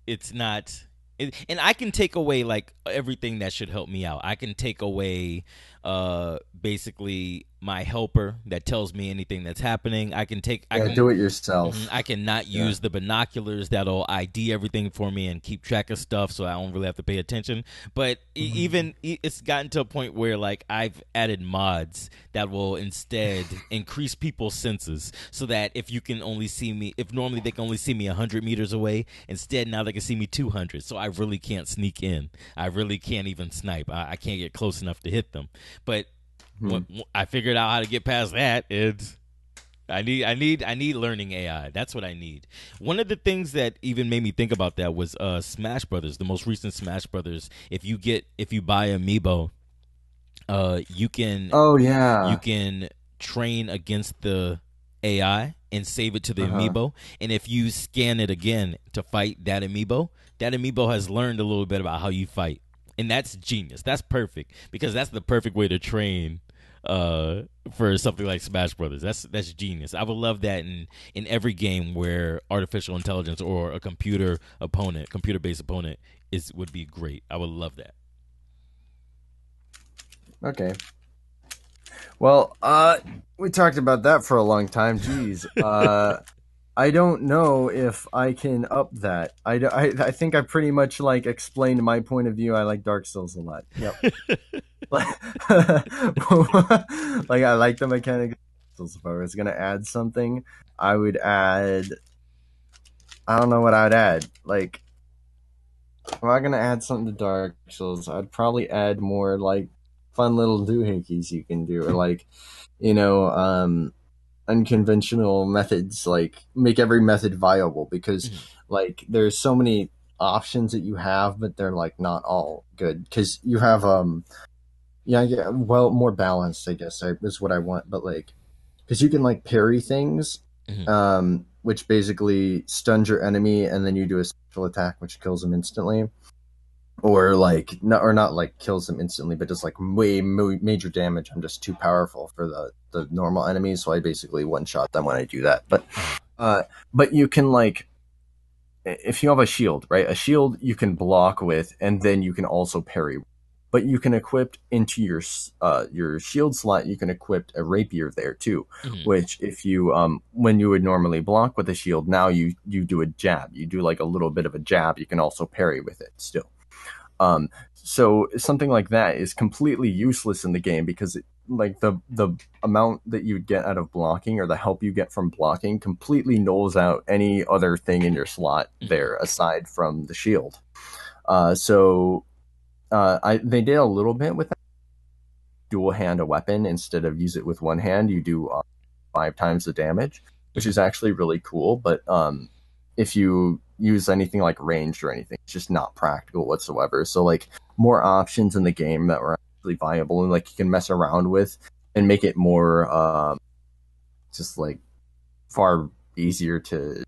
it's not... It, and I can take away, like, everything that should help me out. I can take away uh, basically my helper that tells me anything that's happening. I can take yeah, – I can do it yourself. I can not yeah. use the binoculars that will I D everything for me and keep track of stuff, so I don't really have to pay attention. But mm-hmm. even it's gotten to a point where, like, I've added mods that will instead increase people's senses so that if you can only see me – if normally they can only see me one hundred meters away, instead now they can see me two hundred. So I really can't sneak in. I really can't even snipe. I, I can't get close enough to hit them. But hmm. when I figured out how to get past that. It's I need, I need, I need learning A I. That's what I need. One of the things that even made me think about that was uh, Smash Brothers, the most recent Smash Brothers. If you get, if you buy Amiibo, uh, you can. Oh yeah. You can train against the A I and save it to the uh-huh. Amiibo. And if you scan it again to fight that Amiibo, that Amiibo has learned a little bit about how you fight. And that's genius. That's perfect, because that's the perfect way to train uh, for something like Smash Brothers. That's that's genius. I would love that in, in every game where artificial intelligence or a computer opponent, computer-based opponent, is would be great. I would love that. Okay. Well, uh, we talked about that for a long time. Jeez. Uh, I don't know if I can up that. I, I, I think I pretty much, like, explained my point of view. I like Dark Souls a lot. Yep. like, like, I like the mechanic. If I was going to add something, I would add... I don't know what I would add. Like, if I'm going to add something to Dark Souls, I'd probably add more, like, fun little doohickeys you can do, or like, you know, um, unconventional methods, like make every method viable, because mm. like there's so many options that you have, but they're like not all good, because you have um, yeah, yeah, well, more balanced, I guess, is what I want, but like, because you can like parry things, mm-hmm. um, which basically stuns your enemy, and then you do a special attack which kills them instantly. Or like, not, or not like kills them instantly, but just like way ma- major damage. I'm just too powerful for the, the normal enemies, so I basically one shot them when I do that. But, uh, but you can like, if you have a shield, right? A shield you can block with, and then you can also parry. But you can equip into your uh, your shield slot. You can equip a rapier there too, mm-hmm. which if you um, when you would normally block with a shield, now you you do a jab. You do like a little bit of a jab. You can also parry with it still. Um, so something like that is completely useless in the game, because it, like the, the amount that you get out of blocking, or the help you get from blocking, completely nulls out any other thing in your slot there aside from the shield. Uh, so, uh, I, they did a little bit with that. Dual hand a weapon. Instead of use it with one hand, you do uh, five times the damage, which is actually really cool. But, um, if you use anything like ranged or anything, it's just not practical whatsoever. So like more options in the game that were actually viable and like you can mess around with and make it more um just like far easier to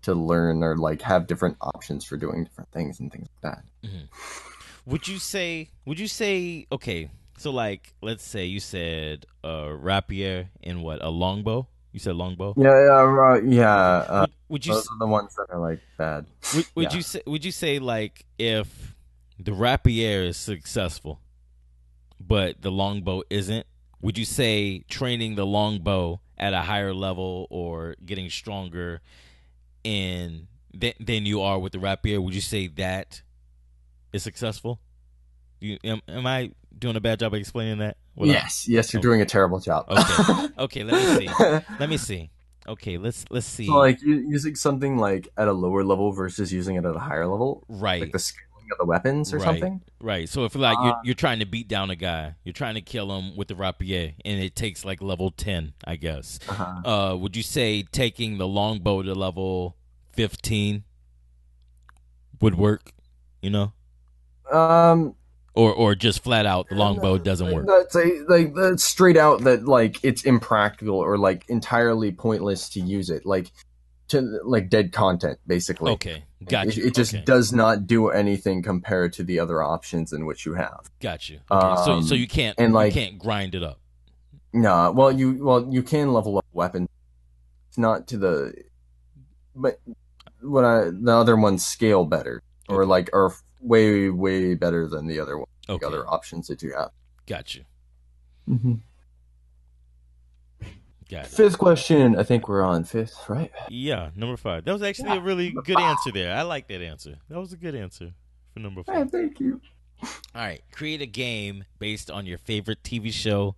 to learn, or like have different options for doing different things and things like that. Mm-hmm. Would you say would you say okay, so like let's say you said uh rapier and what, a longbow? You said longbow? Yeah, yeah, uh, yeah. Uh, would you? Those are the ones that are like bad. Would, would yeah. you say? Would you say like if the rapier is successful, but the longbow isn't? Would you say training the longbow at a higher level or getting stronger, in th- than you are with the rapier? Would you say that is successful? You, am, am I doing a bad job of explaining that? Without... Yes, yes, you're okay. doing a terrible job. Okay, okay, let me see. Let me see. Okay, let's let's see. So, like, using something like at a lower level versus using it at a higher level, right? Like the scaling of the weapons or right. something, right? So if like uh, you're, you're trying to beat down a guy, you're trying to kill him with the rapier, and it takes like level ten, I guess. Uh-huh. Uh, would you say taking the longbow to level fifteen would work? You know, um, or or just flat out the longbow doesn't work. That's a, like that's straight out that like it's impractical or like entirely pointless to use it. Like to like dead content basically. Okay, got gotcha. you. It, it just okay. does not do anything compared to the other options in which you have. Got you. Okay. Um, so so you can't and like you can't grind it up. No, nah, well you well you can level up weapons. It's not to the, but what I the other ones scale better. Or like are way way better than the other one, okay. the other options that you have. Gotcha. Mm-hmm. Got it. Fifth question. I think we're on fifth, right? Yeah, number five. That was actually yeah, a really good five. answer there. I like that answer. That was a good answer for number five. All right, thank you. All right, create a game based on your favorite T V show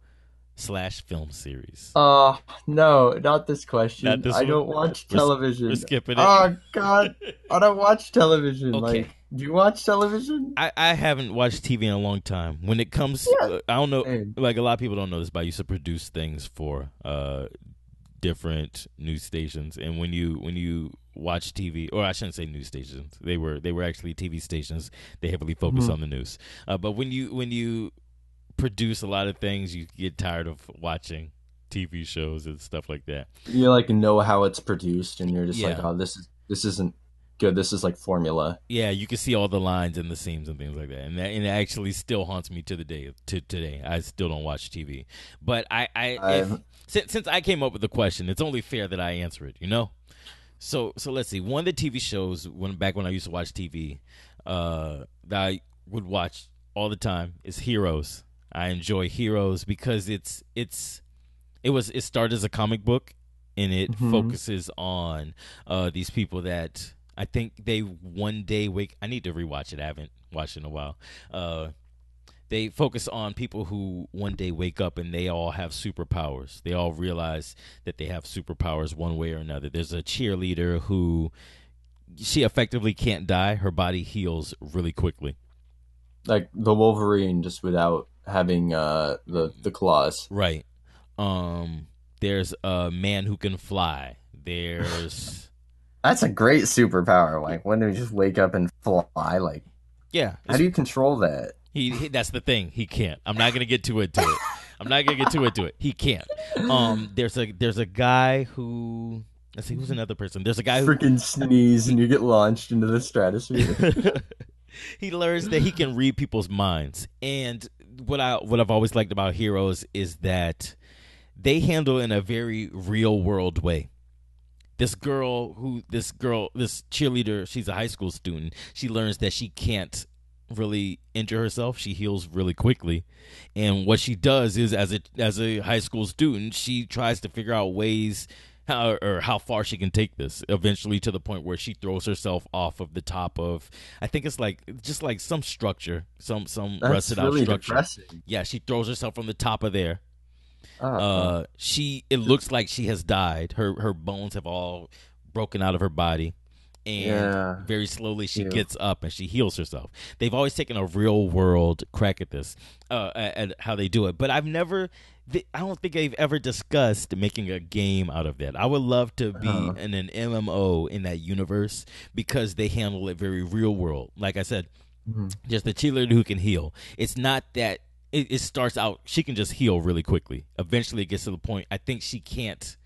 slash film series. Uh no, not this question. Not this I one. don't watch television. We're, we're skipping it. Oh God, I don't watch television. Okay. Like, do you watch television? I, I haven't watched T V in a long time. When it comes, yeah. to, I don't know. Same. Like a lot of people don't know this, but I used to produce things for uh different news stations. And when you when you watch T V, or I shouldn't say news stations, they were they were actually T V stations. They heavily focused mm-hmm. on the news. Uh, but when you when you produce a lot of things, you get tired of watching T V shows and stuff like that. You like know how it's produced, and you're just yeah. like, oh, this is this isn't good. This is like formula. Yeah, you can see all the lines and the seams and things like that, and that and it actually still haunts me to the day to today. I still don't watch T V, but I, I if, since since I came up with the question, it's only fair that I answer it. You know, so so let's see. One of the T V shows when back when I used to watch T V, uh, that I would watch all the time is Heroes. I enjoy Heroes because it's it's it was it started as a comic book, and it mm-hmm. focuses on uh, these people that I think they one day wake. I need to rewatch it. I haven't watched it in a while. Uh, they focus on people who one day wake up and they all have superpowers. They all realize that they have superpowers one way or another. There's a cheerleader who she effectively can't die. Her body heals really quickly, like the Wolverine, just without. having uh the the claws right um there's a man who can fly. There's that's a great superpower, like when they just wake up and fly. Like yeah how do you control that? He, he that's the thing, he can't. I'm not gonna get too into it I'm not gonna get too into it he can't. Um there's a there's a guy who let's see who's another person there's a guy who freaking sneeze and you get launched into the stratosphere. He learns that he can read people's minds, and what I what I've always liked about Heroes is that they handle in a very real world way. This girl who this girl this cheerleader, she's a high school student. She learns that she can't really injure herself. She heals really quickly, and what she does is as a as a high school student, she tries to figure out ways. How, or how far she can take this, eventually to the point where she throws herself off of the top of, I think it's like just like some structure, some some That's rusted really out structure. Depressing. Yeah, she throws herself from the top of there. Uh, uh, she it looks like she has died. Her her bones have all broken out of her body, and yeah. very slowly she yeah. gets up and she heals herself. They've always taken a real world crack at this, uh, at, at how they do it. But I've never. I don't think I've ever discussed making a game out of that. I would love to be uh-huh. in an M M O in that universe because they handle it very real world. Like I said, mm-hmm. just the cheerleader who can heal. It's not that it, it starts out, she can just heal really quickly. Eventually it gets to the point, I think she can't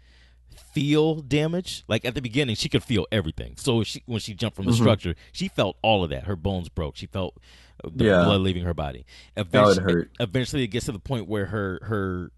feel damage. Like at the beginning, she could feel everything. So she, when she jumped from the mm-hmm. structure, she felt all of that. Her bones broke. She felt... the yeah. blood leaving her body. Eventually, that would hurt. Eventually it gets to the point where her her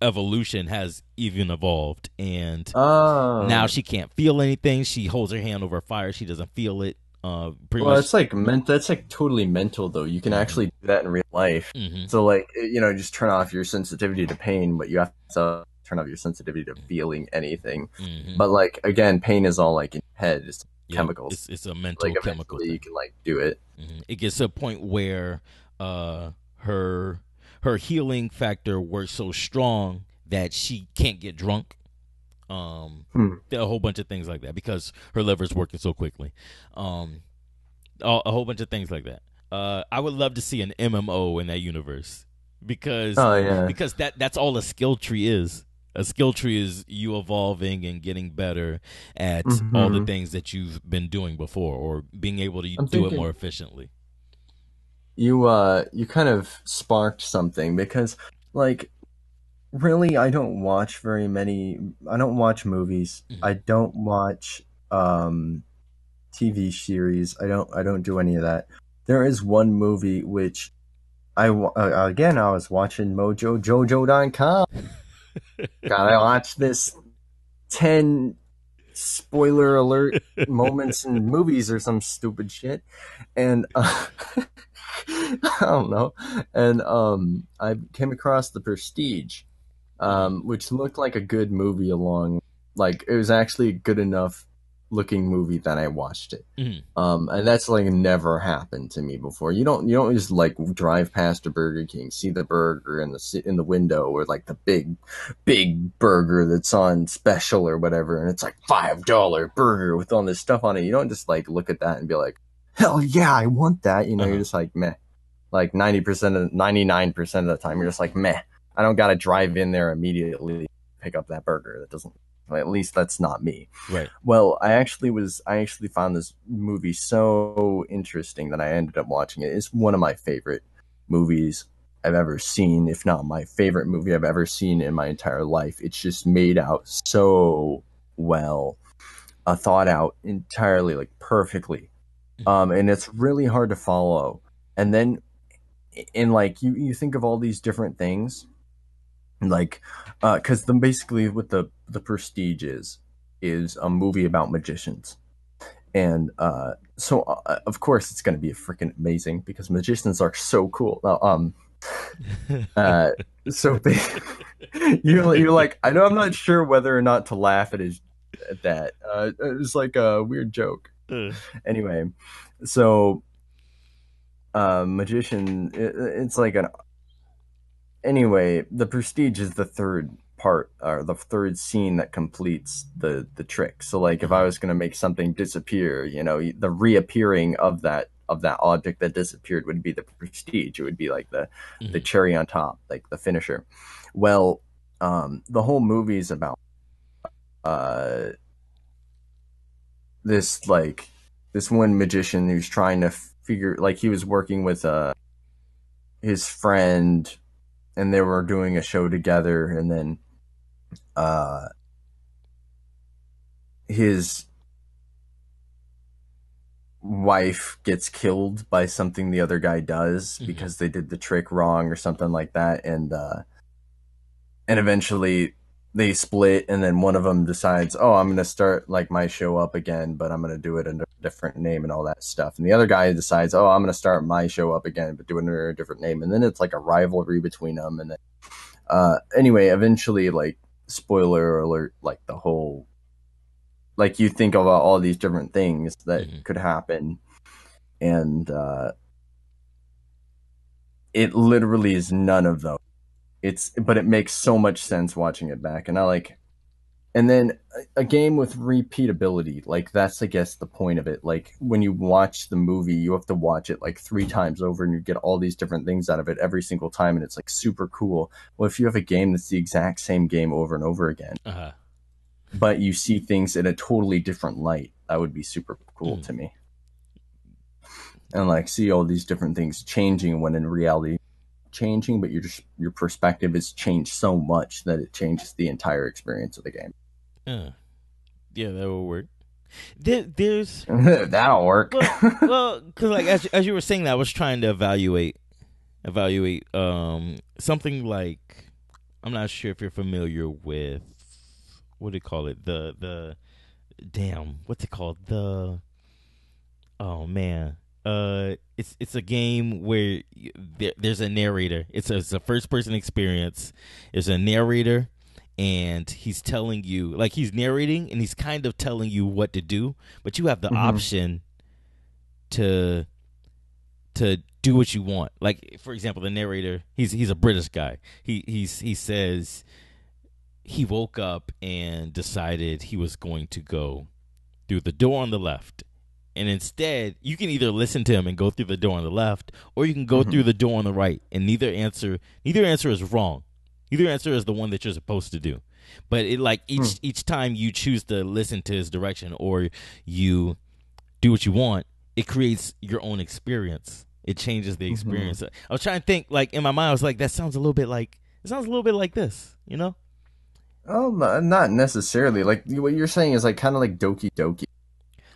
evolution has even evolved, and oh. now she can't feel anything. She holds her hand over fire. She doesn't feel it. Uh, pretty well, much. That's like men- that's like totally mental though. You can actually do that in real life. Mm-hmm. So like you know, just turn off your sensitivity to pain, but you have to turn off your sensitivity to feeling anything. Mm-hmm. But like again, pain is all like in your head. It's chemicals. It's, it's a mental like chemical. Thing. You can like do it. Mm-hmm. It gets to a point where uh, her her healing factor works so strong that she can't get drunk. Um, hmm. A whole bunch of things like that because her liver's working so quickly. Um, a, a whole bunch of things like that. Uh, I would love to see an M M O in that universe because oh, yeah. because that that's all a skill tree is. A skill tree is you evolving and getting better at mm-hmm. all the things that you've been doing before, or being able to I'm do thinking- it more efficiently. You uh, you kind of sparked something because, like, really, I don't watch very many. I don't watch movies. Mm-hmm. I don't watch um, T V series. I don't. I don't do any of that. There is one movie which I uh, again I was watching Mojo Jojo dot com. God, I watched this ten spoiler alert moments in movies or some stupid shit, and. Uh, I don't know. And um, I came across The Prestige, um, which looked like a good movie along. Like, it was actually a good enough looking movie that I watched it. Mm-hmm. Um, and that's, like, never happened to me before. You don't you don't just, like, drive past a Burger King, see the burger in the in the window, or, like, the big, big burger that's on special or whatever, and it's, like, five dollar burger with all this stuff on it. You don't just, like, look at that and be like, hell yeah, I want that. You know, uh-huh. You're just like, meh. Like ninety percent of ninety-nine percent of the time, you're just like, meh. I don't got to drive in there immediately to pick up that burger. That doesn't, well, at least that's not me. Right. Well, I actually was, I actually found this movie so interesting that I ended up watching it. It's one of my favorite movies I've ever seen, if not my favorite movie I've ever seen in my entire life. It's just made out so well, uh, thought out entirely, like perfectly. Um, and it's really hard to follow. And then, in like you, you think of all these different things, like, uh, because then basically what the the Prestige is is a movie about magicians, and uh, so uh, of course it's going to be freaking amazing because magicians are so cool. Uh, um, uh, so they, you're you're like I know I'm not sure whether or not to laugh at his at that. Uh, it was like a weird joke. Anyway, so uh, magician, it, it's like an. Anyway, The Prestige is the third part or the third scene that completes the the trick. So, like, if I was gonna make something disappear, you know, the reappearing of that of that object that disappeared would be The Prestige. It would be like the mm-hmm. the cherry on top, like the finisher. Well, um, the whole movie is about. Uh, This like this one magician who's trying to figure like he was working with uh his friend, and they were doing a show together, and then uh his wife gets killed by something the other guy does mm-hmm. because they did the trick wrong or something like that, and uh and eventually. They split, and then one of them decides, oh, I'm going to start like my show up again, but I'm going to do it under a different name and all that stuff. And the other guy decides, oh, I'm going to start my show up again, but do it under a different name. And then it's like a rivalry between them. And then, uh, anyway, eventually, like, spoiler alert, like the whole, like you think about all these different things that mm-hmm. could happen. And uh, it literally is none of those. It's, but it makes so much sense watching it back. And I like, and then a game with repeatability, like that's, I guess, the point of it. Like when you watch the movie, you have to watch it like three times over and you get all these different things out of it every single time. And it's like super cool. Well, if you have a game that's the exact same game over and over again, uh-huh. but you see things in a totally different light, that would be super cool mm. to me. And like see all these different things changing when in reality, changing, but your your perspective has changed so much that it changes the entire experience of the game. Uh, yeah, that will work. There, there's that'll work. Well, well, because like as as you were saying that, I was trying to evaluate evaluate um something like I'm not sure if you're familiar with what do you call it the the damn what's it called the oh man. Uh, it's it's a game where there, there's a narrator. It's a, it's a first person experience. There's a narrator, and he's telling you like he's narrating, and he's kind of telling you what to do, but you have the mm-hmm. option to to do what you want. Like, for example, the narrator, he's he's a British guy. He he's he says he woke up and decided he was going to go through the door on the left. And instead, you can either listen to him and go through the door on the left, or you can go mm-hmm. through the door on the right. And neither answer neither answer is wrong. Neither answer is the one that you're supposed to do. But it like each mm. each time you choose to listen to his direction or you do what you want, it creates your own experience. It changes the experience. Mm-hmm. I was trying to think, like, in my mind, I was like, that sounds a little bit like, it sounds a little bit like this, you know? Oh, not necessarily. Like, what you're saying is, like, kind of like Doki Doki,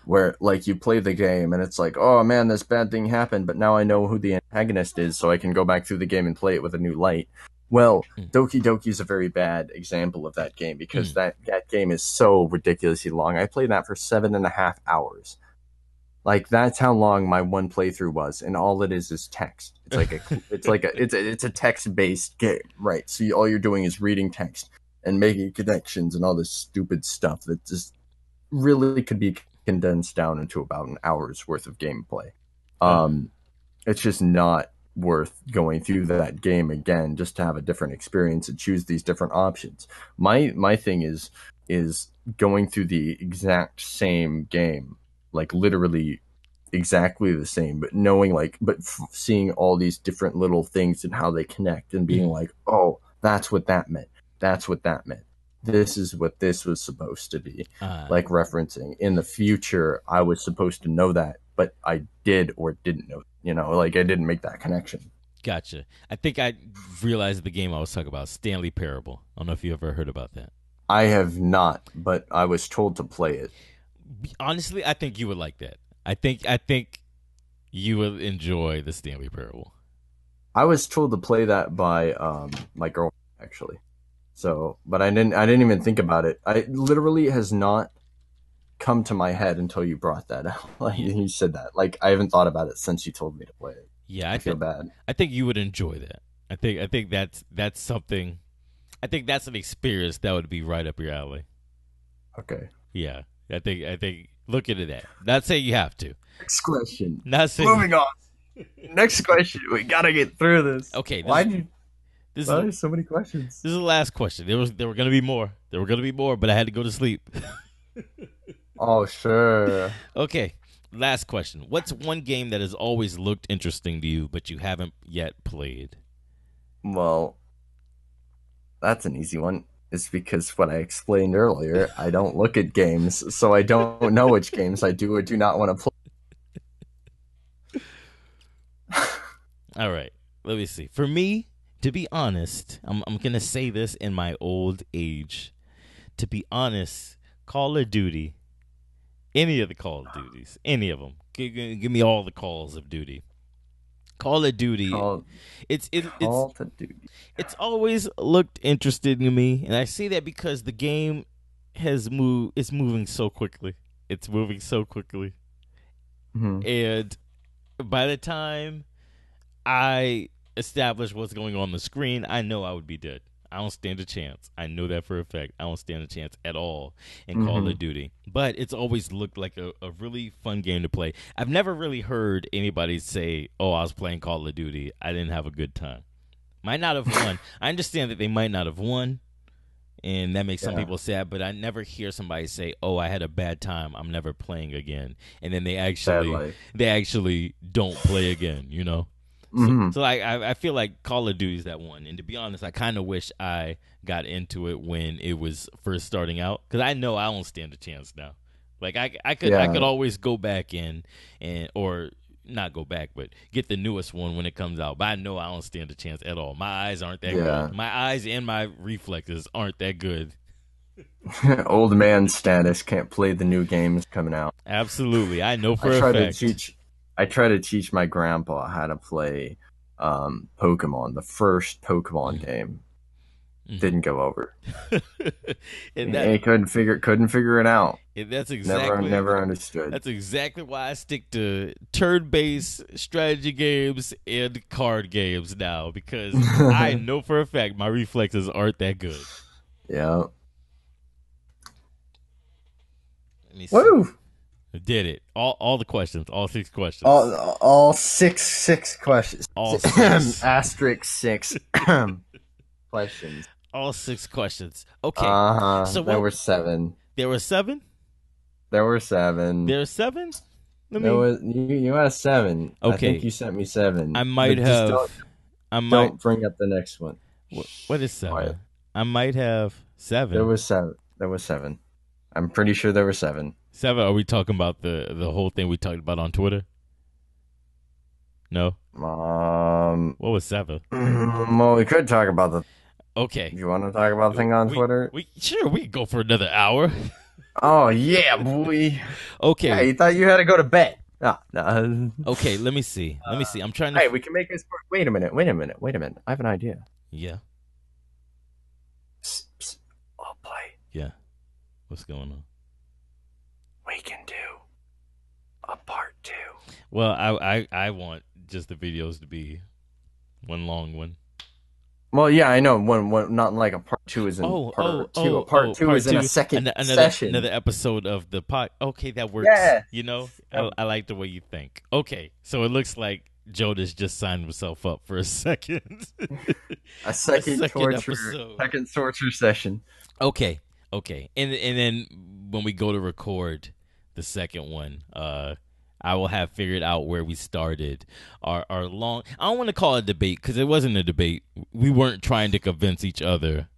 where, like, you play the game, and it's like, oh, man, this bad thing happened, but now I know who the antagonist is, so I can go back through the game and play it with a new light. Well, mm. Doki Doki is a very bad example of that game, because mm. that, that game is so ridiculously long. I played that for seven and a half hours. Like, that's how long my one playthrough was, and all it is is text. It's like a, it's like a, it's a, it's a text-based game, right? So you, all you're doing is reading text and making connections and all this stupid stuff that just really could be condensed down into about an hour's worth of gameplay. Um, it's just not worth going through that game again just to have a different experience and choose these different options. My my thing is is going through the exact same game. Like, literally exactly the same, but knowing, like, but f- seeing all these different little things and how they connect and being like, oh, that's what that meant. That's what that meant. This is what this was supposed to be. Uh, like, referencing in the future, I was supposed to know that, but I did or didn't know, you know, like, I didn't make that connection. Gotcha. I think I realized the game I was talking about, Stanley Parable. I don't know if you ever heard about that. I have not, but I was told to play it. Honestly, I think you would like that. I think I think you would enjoy the Stanley Parable. I was told to play that by um, my girlfriend, actually. So, but I didn't. I didn't even think about it. I it literally has not come to my head until you brought that up. Like, you said that. Like, I haven't thought about it since you told me to play it. Yeah, I, I feel think, bad. I think you would enjoy that. I think. I think that's that's something. I think that's an experience that would be right up your alley. Okay. Yeah. I think I think look into that. Not saying you have to. Next question. Not saying moving on. Next question. We gotta get through this. Okay. This Why is, did this why is, there's so many questions? This is the last question. There was there were gonna be more. There were gonna be more, but I had to go to sleep. Oh sure. Okay. Last question. What's one game that has always looked interesting to you but you haven't yet played? Well, that's an easy one. Is because what I explained earlier, I don't look at games, so I don't know which games I do or do not want to play. All right, let me see. For me, to be honest, I'm I'm gonna say this in my old age. To be honest, Call of Duty, any of the Call of Duties, any of them, give, give me all the Calls of Duty. Call of Duty. Call, it's it, Call it's, of Duty. It's always looked interesting to me, and I say that because the game has moved. It's moving so quickly. It's moving so quickly, mm-hmm. and by the time I establish what's going on, on the screen, I know I would be dead. I don't stand a chance. I know that for a fact. I don't stand a chance at all in mm-hmm. Call of Duty. But it's always looked like a, a really fun game to play. I've never really heard anybody say, oh, I was playing Call of Duty. I didn't have a good time. Might not have won. I understand that they might not have won, and that makes yeah. some people sad, but I never hear somebody say, oh, I had a bad time. I'm never playing again. And then they actually they actually don't play again, you know? So, mm-hmm. so I I feel like Call of Duty is that one. And to be honest, I kind of wish I got into it when it was first starting out, because I know I don't stand a chance now. Like, I, I could yeah. I could always go back in, and or not go back, but get the newest one when it comes out. But I know I don't stand a chance at all. My eyes aren't that yeah. good. My eyes and my reflexes aren't that good. Old man status, can't play the new games coming out. Absolutely. I know for I a fact. I try to teach... I try to teach my grandpa how to play um, Pokemon. The first Pokemon game mm-hmm. didn't go over. and that, he couldn't figure couldn't figure it out. And that's exactly never never understood. That's exactly why I stick to turn-based strategy games and card games now, because I know for a fact my reflexes aren't that good. Yeah. Let me see. Woo! Did it. All all the questions. All six questions. All, all six, six questions. All six. Asterisk six questions. All six questions. Okay. Uh-huh. So there what, were seven. There were seven? There were seven. There were seven? Let me... there was, you, you had seven. Okay. I think you sent me seven. I might but have. Don't, I might... don't bring up the next one. What, what is seven? Quiet. I might have seven. There was seven. There was seven. I'm pretty sure there were seven. Seven? Are we talking about the, the whole thing we talked about on Twitter? No? Um. What was seven? Well, we could talk about the... Okay. You want to talk about the thing on we, Twitter? We, sure, we can go for another hour. Oh, yeah, boy. Okay. Yeah, you thought you had to go to bed. No, no. Okay, let me see. Let me see. I'm trying to... Hey, we can make this work. Wait a minute. Wait a minute. Wait a minute. I have an idea. Yeah. Psst, psst. Oh, boy. Yeah. What's going on? We can do a part two. Well, I, I, I want just the videos to be one long one. Well, yeah, I know. One, one, not like a part two is in oh, part oh, two. Oh, a part oh, two part is two. in a second An- another, session. Another episode of the pod. Okay, that works. Yeah. You know, I, I like the way you think. Okay, so it looks like Jonas just signed himself up for a second. a second, a second torture episode. Second torture session. Okay, okay. And and then when we go to record the second one, uh, I will have figured out where we started our, our long... I don't want to call it a debate because it wasn't a debate. We weren't trying to convince each other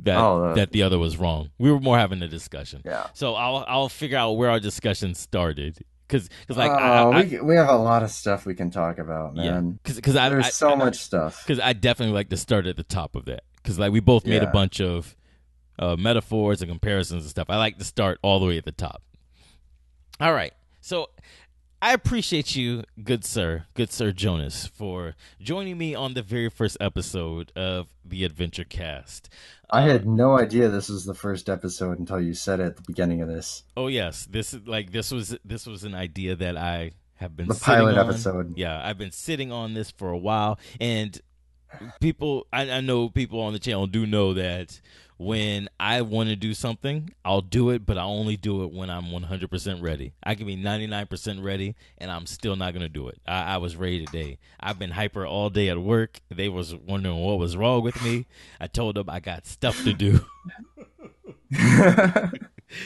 that oh, uh, that the other was wrong. We were more having a discussion. Yeah. So I'll I'll figure out where our discussion started because like uh, I, I, we we have a lot of stuff we can talk about, man. Because yeah, because there's I, so I, much I, stuff. Because I definitely like to start at the top of that because like we both made yeah. a bunch of uh, metaphors and comparisons and stuff. I like to start all the way at the top. All right. So I appreciate you, good sir, good sir Jonas, for joining me on the very first episode of the Adventure Cast. I um, had no idea this was the first episode until you said it at the beginning of this. Oh yes, this is like this was this was an idea that I have been the sitting pilot on. episode. Yeah, I've been sitting on this for a while, and people, I, I know people on the channel do know that. When I want to do something, I'll do it, but I only do it when I'm one hundred percent ready. I can be ninety-nine percent ready, and I'm still not going to do it. I, I was ready today. I've been hyper all day at work. They was wondering what was wrong with me. I told them I got stuff to do. No,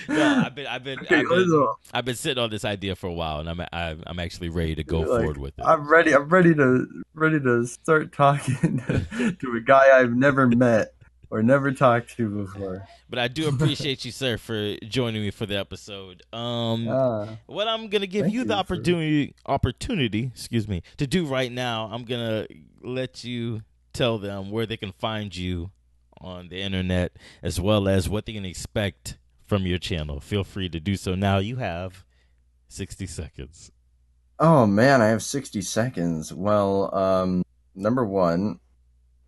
I've been, I've been, okay, I've, been I've been sitting on this idea for a while, and I'm, I'm, I'm actually ready to go like, forward with it. I'm ready. I'm ready to, ready to start talking to, to a guy I've never met. Or never talked to before. But I do appreciate you, sir, for joining me for the episode. Um, uh, what I'm going to give you the you opportunity, for... opportunity, excuse me, to do right now, I'm going to let you tell them where they can find you on the internet, as well as what they can expect from your channel. Feel free to do so now. You have sixty seconds. Oh, man, I have sixty seconds. Well, um, number one,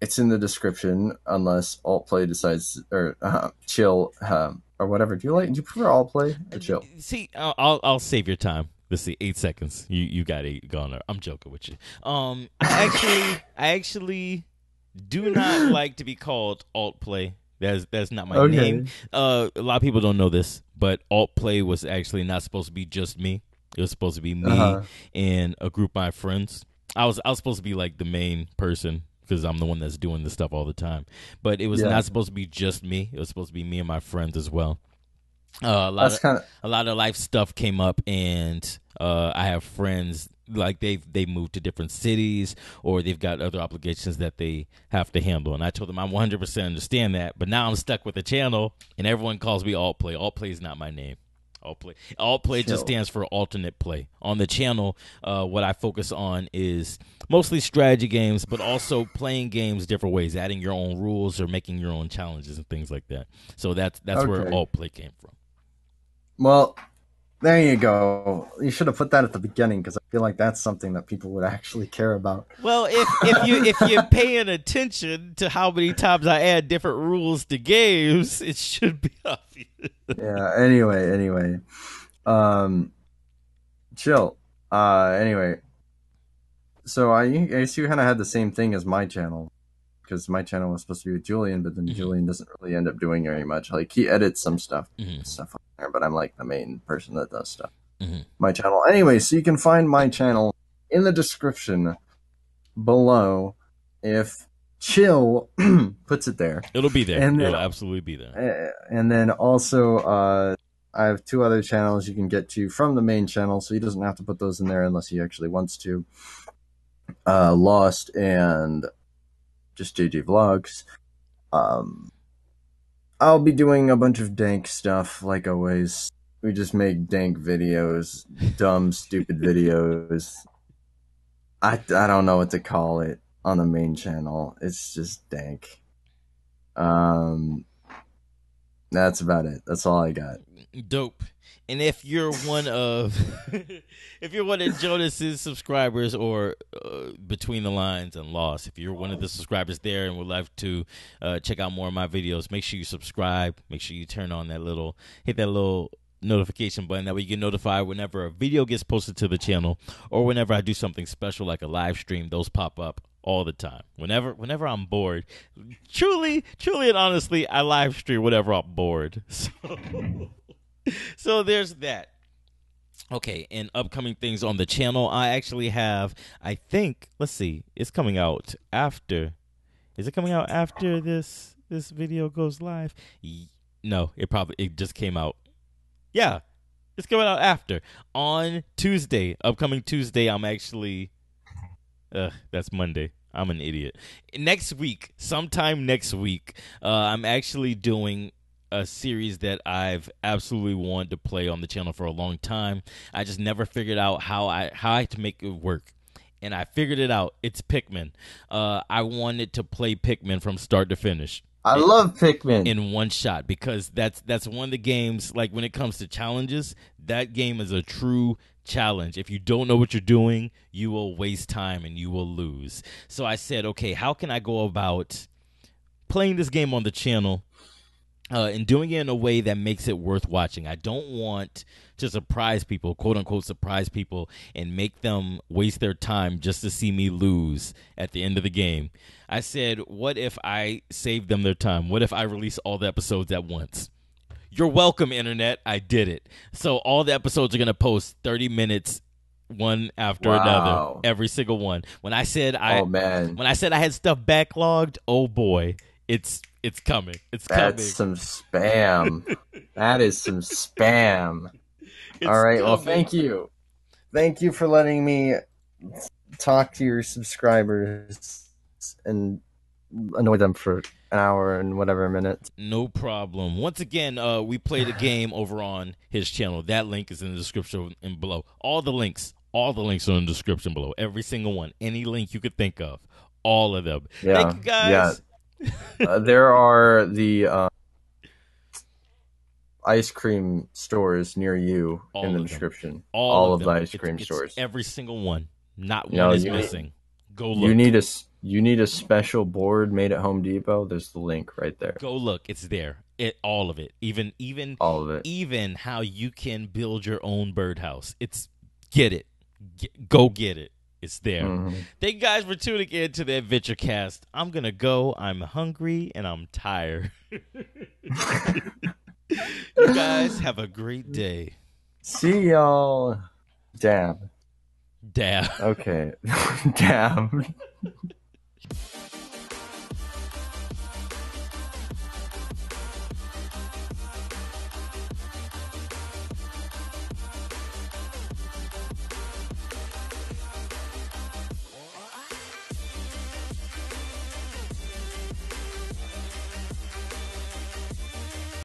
it's in the description, unless Alt Play decides or uh, chill uh, or whatever. Do you like? Do you prefer Alt Play or chill? See, I'll I'll, I'll save your time. Let's see, eight seconds. You you got eight gone. I'm joking with you. Um, I actually I actually do not like to be called Alt Play. That's that's not my okay. name. Uh, a lot of people don't know this, but Alt Play was actually not supposed to be just me. It was supposed to be me uh-huh. and a group of my friends. I was I was supposed to be like the main person, because I'm the one that's doing this stuff all the time. But it was yeah. not supposed to be just me. It was supposed to be me and my friends as well. Uh, a, lot that's of, kinda... a lot of life stuff came up, and uh, I have friends, like they've, they've moved to different cities, or they've got other obligations that they have to handle. And I told them I one hundred percent understand that, but now I'm stuck with the channel, and everyone calls me Alt Play. Alt Play is not my name. Alt Play, Alt Play just stands for alternate play. On the channel, uh, what I focus on is mostly strategy games, but also playing games different ways, adding your own rules or making your own challenges and things like that. So that's that's okay. where Alt Play came from. Well, there you go. You should have put that at the beginning because I feel like that's something that people would actually care about. Well, if, if you if you're paying attention to how many times I add different rules to games, it should be obvious. Yeah. Anyway. Anyway. Um. Chill. Uh. Anyway. So I I guess you kind of had the same thing as my channel, because my channel was supposed to be with Julian, but then mm-hmm. Julian doesn't really end up doing very much. Like he edits some stuff, mm-hmm. stuff on there, but I'm like the main person that does stuff. mm-hmm. my channel. Anyway, so you can find my channel in the description below if Chill puts it there. It'll be there. And then, It'll absolutely be there. And then also, uh, I have two other channels you can get to from the main channel, so he doesn't have to put those in there unless he actually wants to. Uh, Lost and just J J Vlogs. Um, I'll be doing a bunch of dank stuff, like always. We just make dank videos, dumb, stupid videos. I, I don't know what to call it on the main channel. It's just dank. Um, that's about it. That's all I got. Dope. And if you're one of, if you're one of Jonas's subscribers, or uh, Between the Lines and Lost, if you're one of the subscribers there and would like to uh, check out more of my videos, make sure you subscribe. Make sure you turn on that little, hit that little notification button. That way you get notified whenever a video gets posted to the channel, or whenever I do something special like a live stream. Those pop up all the time. Whenever, whenever I'm bored, truly, truly and honestly, I live stream whenever I'm bored. So. So there's that. Okay, and upcoming things on the channel. I actually have, I think, let's see, it's coming out after. Is it coming out after this this video goes live? No, it probably, it just came out. Yeah, it's coming out after. On Tuesday, upcoming Tuesday, I'm actually, uh, that's Monday. I'm an idiot. Next week, sometime next week, uh, I'm actually doing a series that I've absolutely wanted to play on the channel for a long time. I just never figured out how I how I to make it work, and I figured it out. It's Pikmin. Uh, I wanted to play Pikmin from start to finish. I in, love Pikmin in one shot, because that's that's one of the games. Like, when it comes to challenges, that game is a true challenge. If you don't know what you're doing, you will waste time and you will lose. So I said, okay, how can I go about playing this game on the channel? Uh, and doing it in a way that makes it worth watching. I don't want to surprise people, quote unquote, surprise people, and make them waste their time just to see me lose at the end of the game. I said, what if I save them their time? What if I release all the episodes at once? You're welcome, Internet. I did it. So all the episodes are going to post thirty minutes one after wow. another, every single one. When I said I, oh, man. When I said I had stuff backlogged, oh boy, it's... It's coming. It's coming. That's some spam. That is some spam. It's All right. Coming. Well, thank you. Thank you for letting me talk to your subscribers and annoy them for an hour and whatever minute. No problem. Once again, uh, we played a game over on his channel. That link is in the description and below. All the links. All the links are in the description below. Every single one. Any link you could think of. All of them. Yeah. Thank you, guys. Yeah. uh, there are the uh, ice cream stores near you all in the description. All, all of, of the ice cream it's, stores. It's every single one. Not one no, is missing. Need, Go look. You need a you need a special board made at Home Depot. There's the link right there. Go look. It's there. It all of it. Even even all of it. Even how you can build your own birdhouse. It's get it. Get, go get it. It's there. Mm-hmm. Thank you guys for tuning in to the Adventure Cast. I'm going to go. I'm hungry and I'm tired. You guys have a great day. See y'all. Dab. Dab. Okay. Dab.